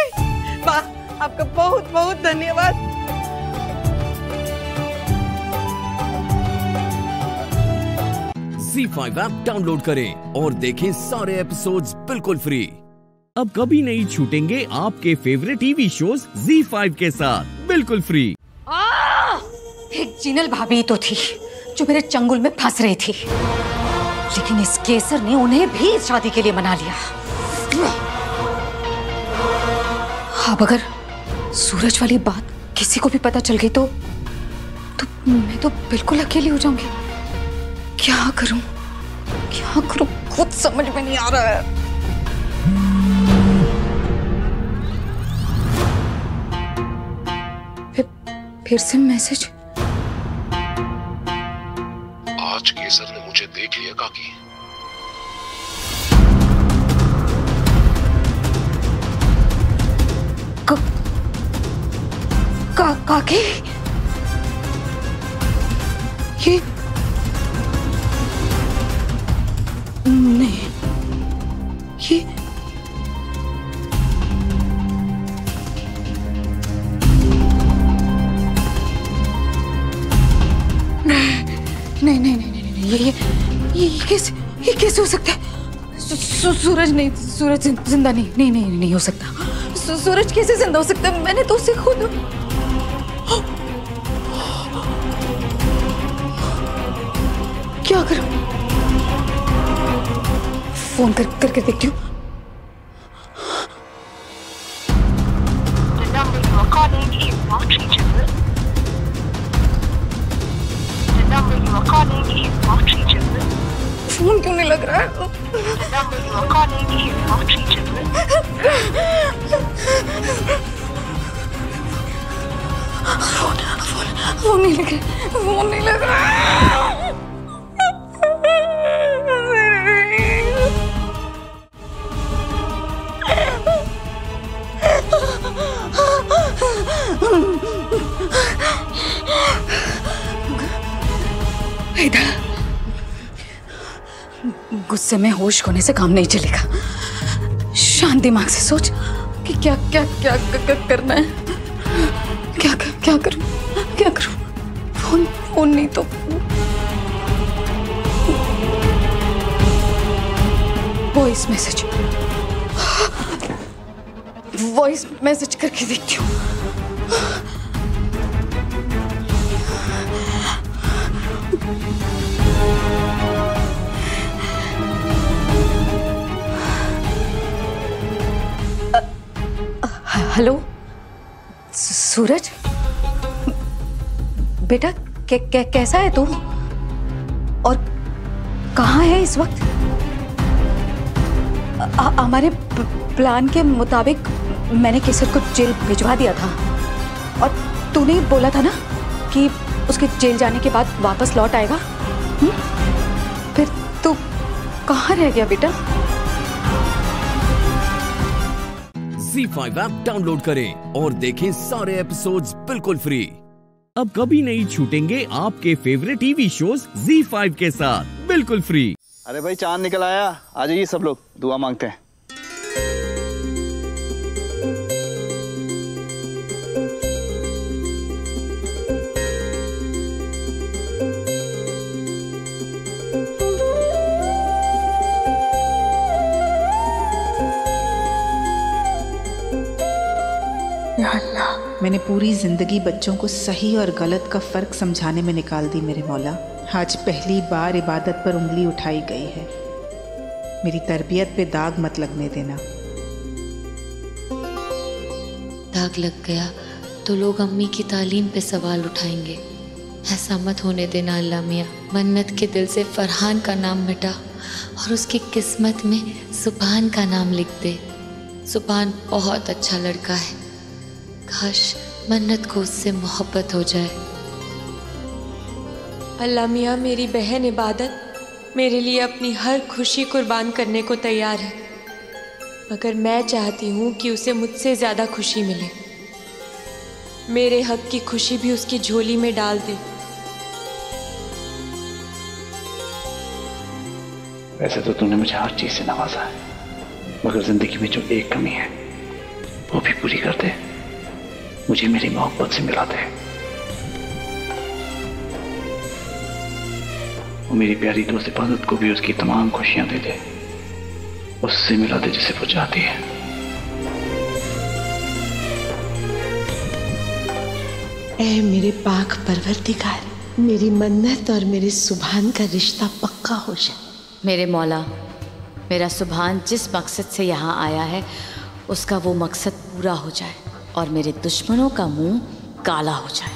वाह, आपका बहुत बहुत धन्यवाद। ZEE5 ऐप डाउनलोड करें और देखें सारे एपिसोड्स बिल्कुल फ्री। अब कभी नहीं छूटेंगे आपके फेवरेट टीवी शोज ZEE5 के साथ बिल्कुल फ्री। एक जिनल भाभी तो थी जो मेरे चंगुल में फंस रही थी, लेकिन इस केसर ने उन्हें भी शादी के लिए मना लिया। अब अगर सूरज वाली बात किसी को भी पता चल गई तो मैं तो बिल्कुल अकेली हो जाऊंगी। क्या करूं, क्या करूं, खुद समझ में नहीं आ रहा है। फिर से मैसेज। आज केसर ने मुझे देख लिया काकी। काकी, ये नहीं, ये नहीं नहीं नहीं नहीं नहीं, ये कैसे हो सकता है? सूरज नहीं, सूरज जिंदा नहीं नहीं नहीं नहीं हो सकता। सूरज कैसे जिंदा हो सकता है? मैंने तो उसे खुद। क्या करूं? फोन करके देखती हूँ। फोन क्यों नहीं लग रहा है? फोन नहीं लग रहा, फोन नहीं लग रहा। गुस्से में होश खोने से काम नहीं चलेगा। शांत दिमाग से सोच कि क्या क्या क्या करना है। क्या करूं? फोन नहीं तो वॉइस मैसेज करके देखती हूँ। हेलो सूरज बेटा, कैसा है तू और कहाँ है इस वक्त? हमारे प्लान के मुताबिक मैंने केसर को जेल भिजवा दिया था और तूने बोला था ना कि उसके जेल जाने के बाद वापस लौट आएगा। फिर तू कहाँ रह गया बेटा? ZEE5 ऐप डाउनलोड करें और देखें सारे एपिसोड्स बिल्कुल फ्री। अब कभी नहीं छूटेंगे आपके फेवरेट टीवी शोज ZEE5 के साथ बिल्कुल फ्री। अरे भाई चांद निकल आया, आ जाइए सब लोग दुआ मांगते हैं। अल्लाह, मैंने पूरी जिंदगी बच्चों को सही और गलत का फर्क समझाने में निकाल दी मेरे मौला। आज पहली बार इबादत पर उंगली उठाई गई है। मेरी तरबियत पे दाग मत लगने देना। दाग लग गया तो लोग अम्मी की तालीम पे सवाल उठाएंगे। ऐसा मत होने देना अल्लाह मियाँ। मन्नत के दिल से फरहान का नाम मिटा और उसकी किस्मत में सुभान का नाम लिख दे। सुभान बहुत अच्छा लड़का है, काश मन्नत को उससे मोहब्बत हो जाए। अल्लाह मियाँ, मेरी बहन इबादत मेरे लिए अपनी हर खुशी कुर्बान करने को तैयार है, मगर मैं चाहती हूँ कि उसे मुझसे ज़्यादा खुशी मिले। मेरे हक की खुशी भी उसकी झोली में डाल दे। वैसे तो तूने मुझे हर चीज़ से नवाजा है, मगर ज़िंदगी में जो एक कमी है वो भी पूरी कर दे। मुझे मेरी मोहब्बत से मिलाते हैं। वो मेरी प्यारी दोस्त इबादत को भी उसकी तमाम खुशियां दे दे, उससे मिला दे जिसे वो चाहती है। ऐ मेरे पाक परवरदिगार, मेरी मन्नत और मेरे सुभान का रिश्ता पक्का हो जाए। मेरे मौला, मेरा सुभान जिस मकसद से यहाँ आया है उसका वो मकसद पूरा हो जाए और मेरे दुश्मनों का मुंह काला हो जाए।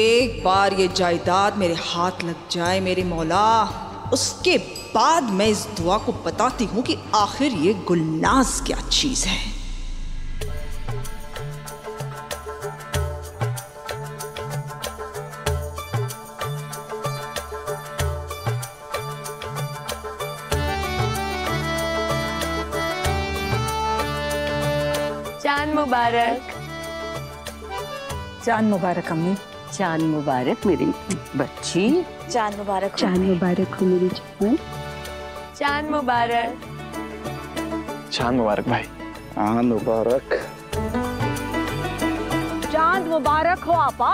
एक बार ये जायदाद मेरे हाथ लग जाए मेरे मौला, उसके बाद मैं इस दुआ को बताती हूँ कि आखिर ये गुलनाज क्या चीज है। चांद मुबारक। चांद मुबारक अम्मी। चांद मुबारक मेरी बच्ची। चांद मुबारक। चांद मुबारक हो मेरी जान। चांद मुबारक। चांद मुबारक भाई। चांद मुबारक। चांद मुबारक हो आपा।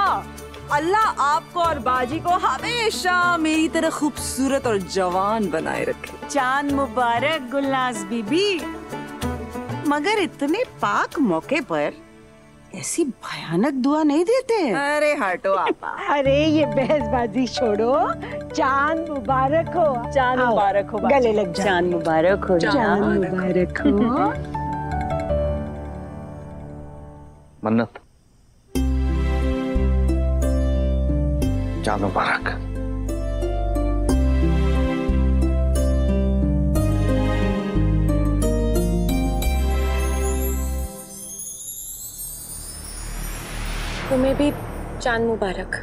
अल्लाह आपको और बाजी को हमेशा मेरी तरह खूबसूरत और जवान बनाए रखे। चांद मुबारक गुलनाज बीबी। मगर इतने पाक मौके पर ऐसी भयानक दुआ नहीं देते हैं। अरे हटो आपा। अरे ये बहसबाजी छोड़ो। चांद मुबारक हो। चांद मुबारक हो। गले लग जाओ। चांद मुबारक हो। चांद मुबारक हो। मन्नत, चांद मुबारक। तुम्हें भी चांद मुबारक।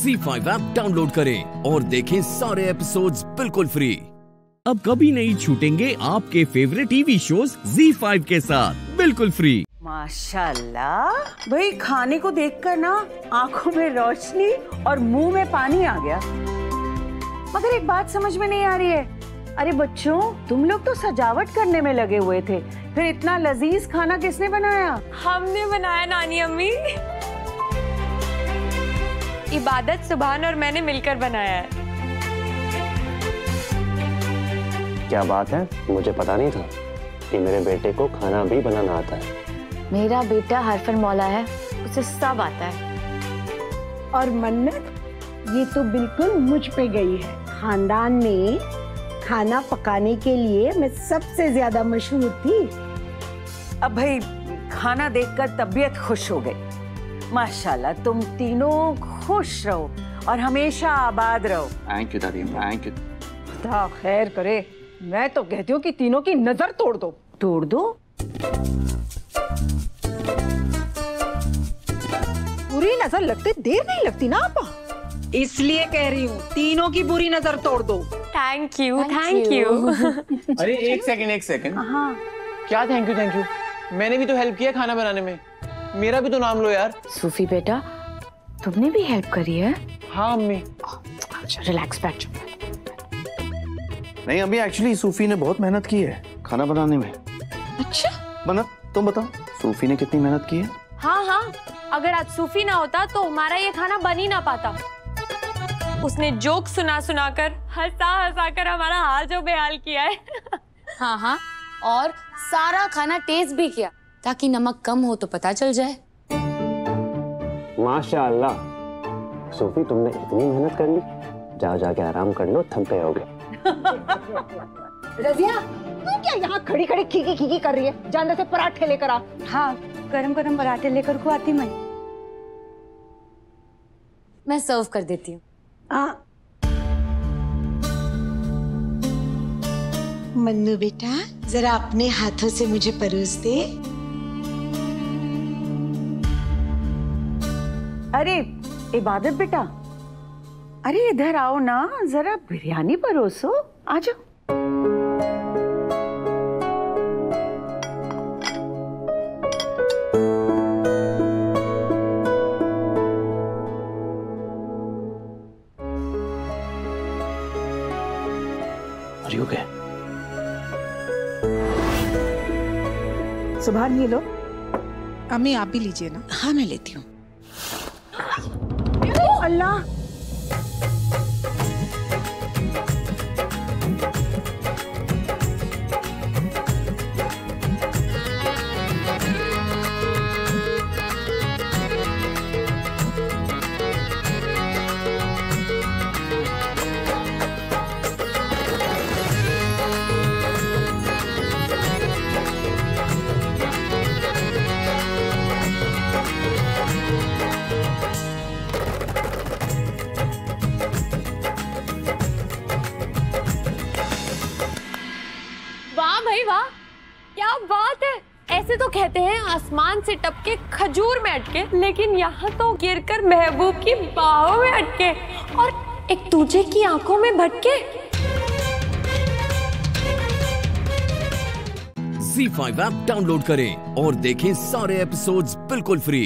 ZEE5 ऐप डाउनलोड करें और देखें सारे एपिसोड्स बिल्कुल फ्री। अब कभी नहीं छूटेंगे आपके फेवरेट टीवी शोज ZEE5 के साथ बिल्कुल फ्री। माशाल्लाह भाई, खाने को देखकर ना आंखों में रोशनी और मुंह में पानी आ गया। मगर एक बात समझ में नहीं आ रही है। अरे बच्चों, तुम लोग तो सजावट करने में लगे हुए थे, फिर इतना लजीज खाना किसने बनाया? हमने बनाया नानी अम्मी। इबादत, सुभान और मैंने मिलकर बनाया है। क्या बात है, मुझे पता नहीं था कि मेरे बेटे को खाना भी बनाना आता है। मेरा बेटा हरफन मौला है, उसे सब आता है। और मन्नत, ये तो बिल्कुल मुझ पे गई है। खानदान में खाना पकाने के लिए मैं सबसे ज्यादा मशहूर थी। अब भाई खाना देखकर तबीयत खुश हो गई। माशाल्लाह, तुम तीनों खुश रहो और हमेशा आबाद रहो। थैंक यू दादी, थैंक यू। खुदा खैर करे। मैं तो कहती हूँ कि तीनों की नजर तोड़ दो। तोड़ दो? बुरी नजर लगते देर नहीं लगती ना आपा, इसलिए कह रही हूँ तीनों की बुरी नजर तोड़ दो। Thank you, thank you. अरे एक सेकंड। हाँ। क्या थैंक यू? मैंने भी तो हेल्प किया खाना बनाने में, मेरा भी तो नाम लो यार। सोफी बेटा, तुमने भी हेल्प करी है? हाँ अम्मी। रिलैक्स, बैठ। नहीं अभी एक्चुअली सूफी ने बहुत मेहनत की है खाना बनाने में। अच्छा मन्नत, तुम बताओ सूफी ने कितनी मेहनत की है? हाँ, अगर आज सूफी ना होता तो हमारा ये खाना बन ही ना पाता। उसने जोक सुनाकर हंसाकर हमारा हाल जो बेहाल किया है। हाँ, और सारा खाना टेस्ट भी किया ताकि नमक कम हो तो पता चल जाए। माशाल्लाह सूफी, तुमने इतनी मेहनत कर ली, जाओ जाके आराम कर लो, थक गए होगे। रजिया, तू क्या यहाँ खड़ी खड़ी खीकी कर रही है? जानते से पराठे लेकर आ। हाँ, गरम गरम पराठे लेकर खुआती। मैं सर्व कर देती हूँ। मन्नू बेटा, जरा अपने हाथों से मुझे परोस दे। अरे इबादत बेटा, अरे इधर आओ ना, जरा बिरयानी परोसो। आ जाओ। Are you okay? सुभान, ये लो। अम्मी आप भी लीजिए ना। हाँ मैं लेती हूँ। अल्लाह, आसमान से टपके खजूर में अटके, लेकिन यहाँ तो गिरकर महबूब की बाहों में अटके और एक दूजे की आंखों में भटके। ZEE5 ऐप डाउनलोड करें और देखें सारे एपिसोड्स बिल्कुल फ्री।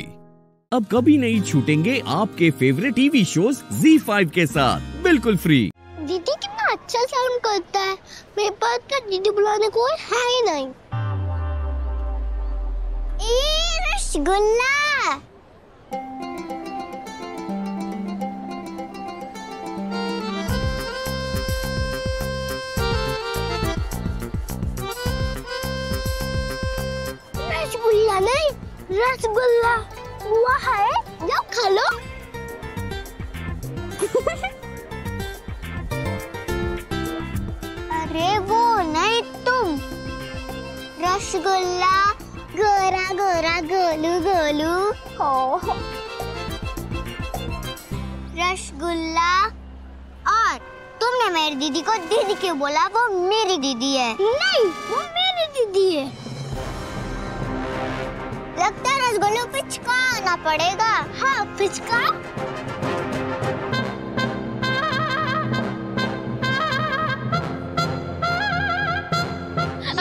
अब कभी नहीं छूटेंगे आपके फेवरेट टीवी शोज ZEE5 के साथ बिल्कुल फ्री। दीदी कितना अच्छा साउंड करता है, मेरे पास का दीदी बुलाने को है ही नहीं। रसगुल्ला, रसगुल्ला नहीं, रसगुल्ला हुआ है, जाओ खा लो। अरे वो नहीं, तुम रसगुल्ला। गोरा गोरा गोलू गोलू हो, रसगुल्ला। और तुमने मेरी दीदी को दीदी क्यों बोला? वो मेरी दीदी है। नहीं, वो मेरी दीदी है। लगता है रसगुल्ले पिचकाना पड़ेगा। हाँ पिचका।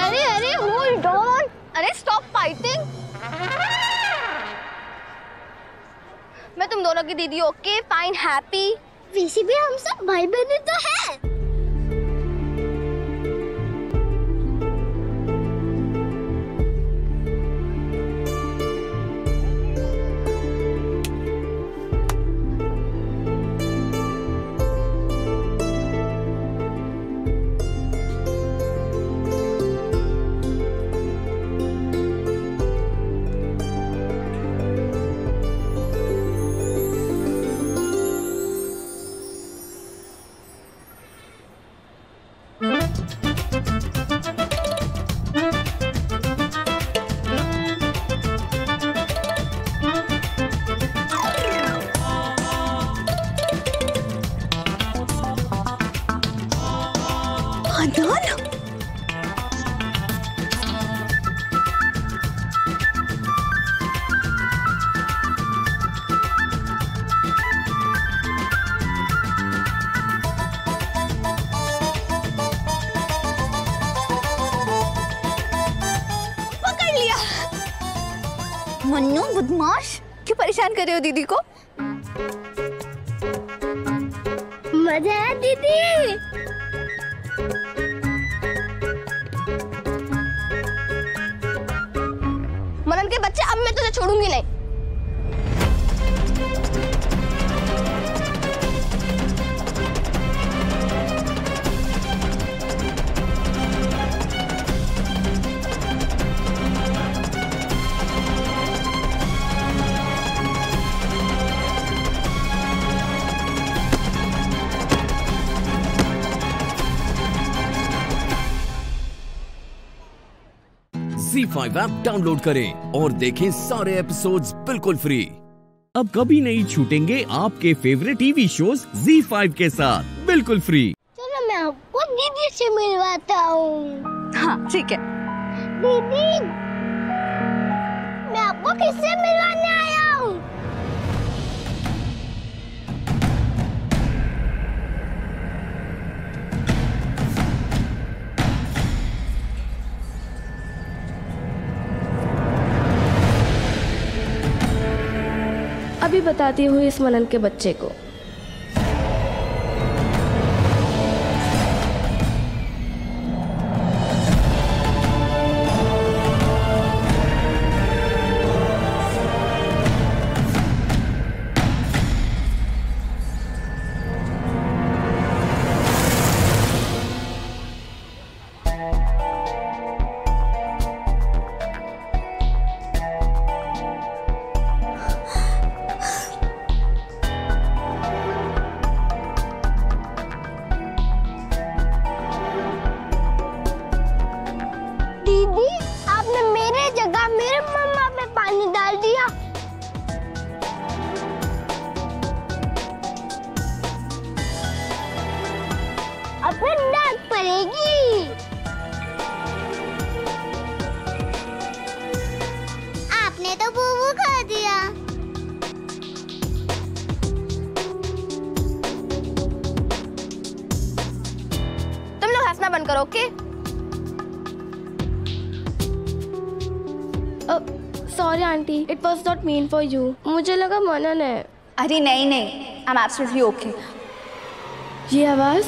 अरे अरे होल्ड ऑन, अरे स्टॉप फाइटिंग। दोनों की दीदी। Okay fine happy. वैसे भी हम सब भाई बहन तो हैं। कर रहे हो दीदी को? मजा है दीदी। मनन के बच्चे, अब मैं तुझे छोड़ूंगी नहीं। ZEE5 ऐप डाउनलोड करें और देखें सारे एपिसोड्स बिल्कुल फ्री। अब कभी नहीं छूटेंगे आपके फेवरेट टीवी शोज ZEE5 के साथ बिल्कुल फ्री। चलो मैं आपको दीदी से मिलवाता हूँ। हाँ ठीक है। दीदी मैं आपको किससे मिलवाने आया हूँ? अभी बताती हूँ इस मनन के बच्चे को। Sorry aunty, it was not mean for you. मुझे लगा मनन है। अरे नहीं नहीं, आई एम एब्सोल्युटली ओके। ये आवाज,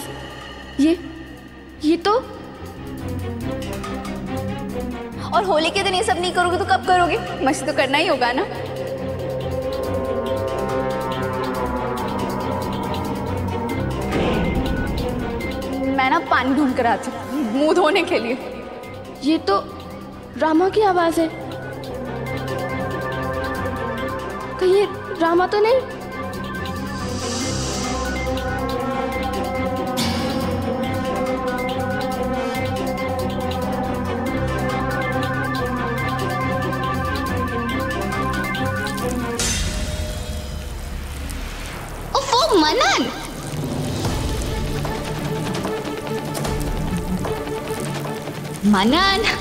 ये तो। और होली के दिन ये सब नहीं करोगे तो कब करोगे? मस्ती तो करना ही होगा ना। मैं ना पानी ढूंढ कर आती हूँ मुंह धोने के लिए। ये तो रामा की आवाज है। कहीं रामा तो नहीं? ओफो मनन, मनन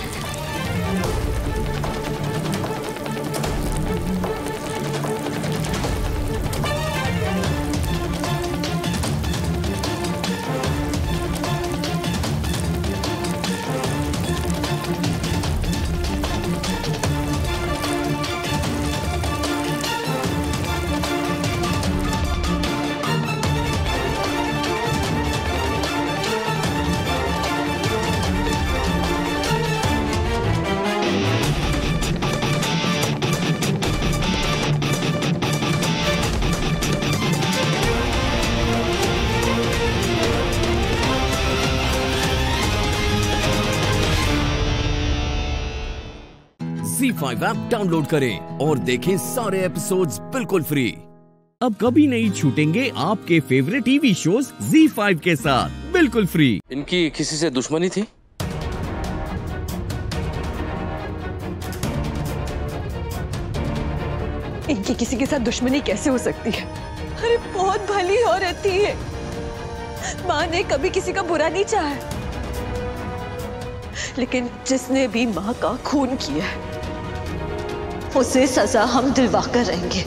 ZEE5 ऐप डाउनलोड करें और देखें सारे एपिसोड्स बिल्कुल फ्री। अब कभी नहीं छूटेंगे आपके फेवरेट टीवी शोज ZEE5 के साथ बिल्कुल फ्री। इनकी किसी से दुश्मनी थी? इनकी किसी के साथ दुश्मनी कैसे हो सकती है? अरे बहुत भली औरत थी ये। माँ ने कभी किसी का बुरा नहीं चाहा, लेकिन जिसने भी माँ का खून किया उसे सजा हम दिलवाकर रहेंगे।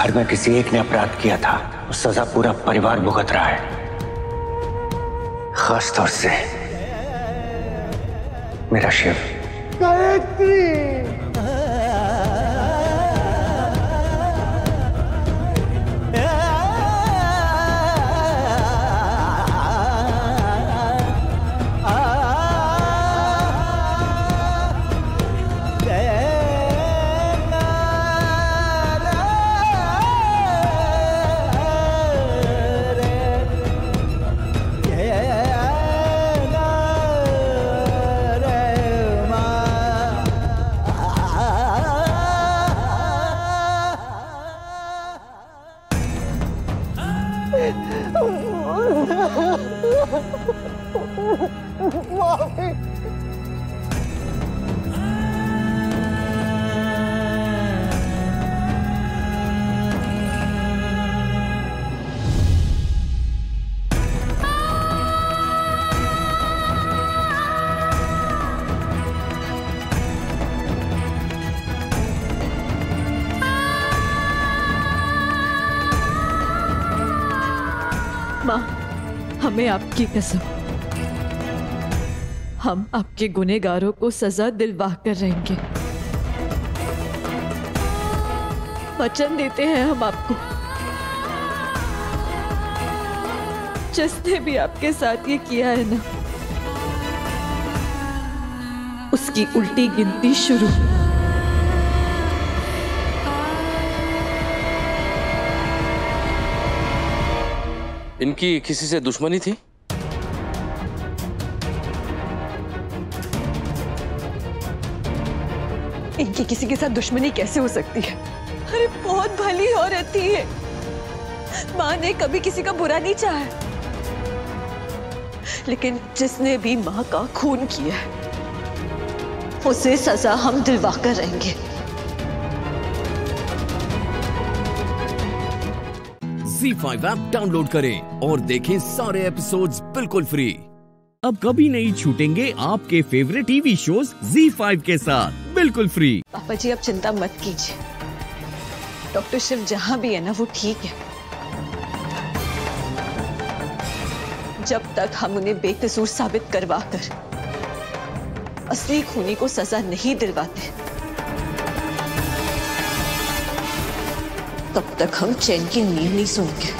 घर में किसी एक ने अपराध किया था, उस सजा पूरा परिवार भुगत रहा है, खास तौर से मेरा शिव। हमें आपकी कसम, हम आपके गुनहगारों को सजा दिलवा कर रहेंगे। वचन देते हैं हम आपको, जिसने भी आपके साथ ये किया है ना, उसकी उल्टी गिनती शुरू। इनकी किसी से दुश्मनी थी? इनकी किसी के साथ दुश्मनी कैसे हो सकती है? अरे बहुत भली औरत थी ये। माँ ने कभी किसी का बुरा नहीं चाहा, लेकिन जिसने भी माँ का खून किया उसे सजा हम दिलवा कर रहेंगे। ZEE5 ऐप डाउनलोड करें और देखें सारे एपिसोड्स बिल्कुल फ्री। अब कभी नहीं छूटेंगे आपके फेवरेट टीवी शोज ZEE5 के साथ बिल्कुल फ्री। पापा जी आप चिंता मत कीजिए, डॉक्टर शिव जहाँ भी है ना वो ठीक है। जब तक हम उन्हें बेकसूर साबित करवा कर असली खूनी को सजा नहीं दिलवाते, तब तक हम चैन की नींद नहीं सोएंगे।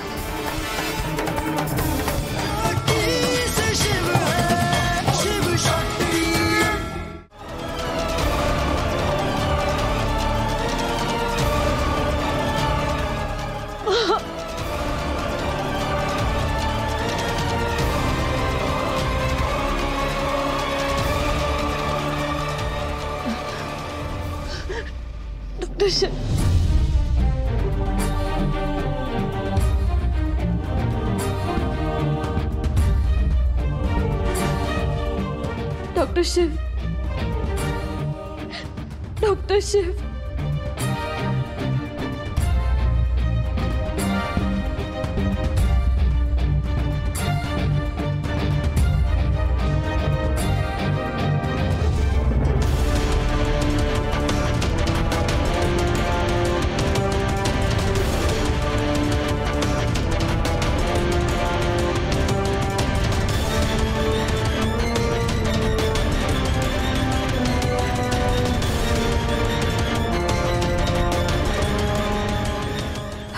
डॉक्टर शिव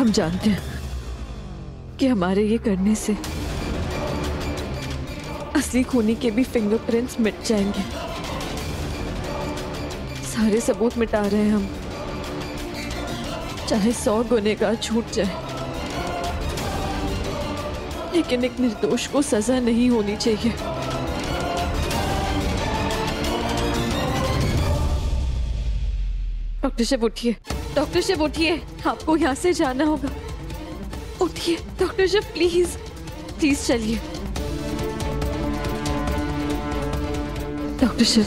हम जानते हैं कि हमारे ये करने से असली खूनी के भी फिंगरप्रिंट्स मिट जाएंगे। सारे सबूत मिटा रहे हैं हम, चाहे 100 गुनहगार छूट जाए, लेकिन एक निर्दोष को सजा नहीं होनी चाहिए। डॉक्टर शिव उठिए, डॉक्टर शिव उठिए, आपको यहाँ से जाना होगा। उठिए डॉक्टर शिव, प्लीज प्लीज चलिए। डॉक्टर शिव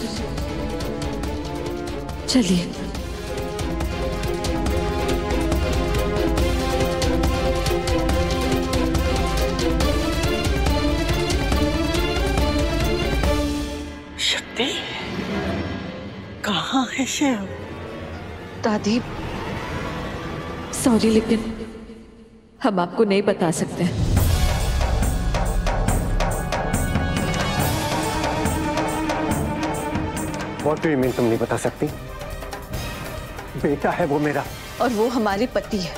चलिए। शक्ति कहाँ है? शिव दादी, सॉरी लेकिन हम आपको नहीं बता सकते हैं। What do you mean तुम नहीं बता सकती? बेटा है वो मेरा, और वो हमारे पति है।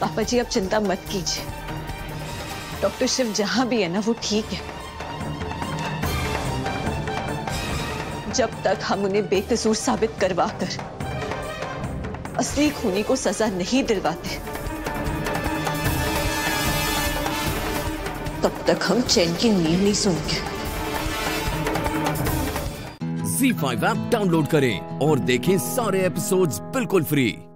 पापा जी आप चिंता मत कीजिए, डॉक्टर शिव जहां भी है ना वो ठीक है। जब तक हम उन्हें बेकसूर साबित करवा कर असली खूनी को सजा नहीं दिलवाते, तब तक हम चैन की नींद नहीं सोएंगे। ZEE5 ऐप डाउनलोड करें और देखें सारे एपिसोड्स बिल्कुल फ्री।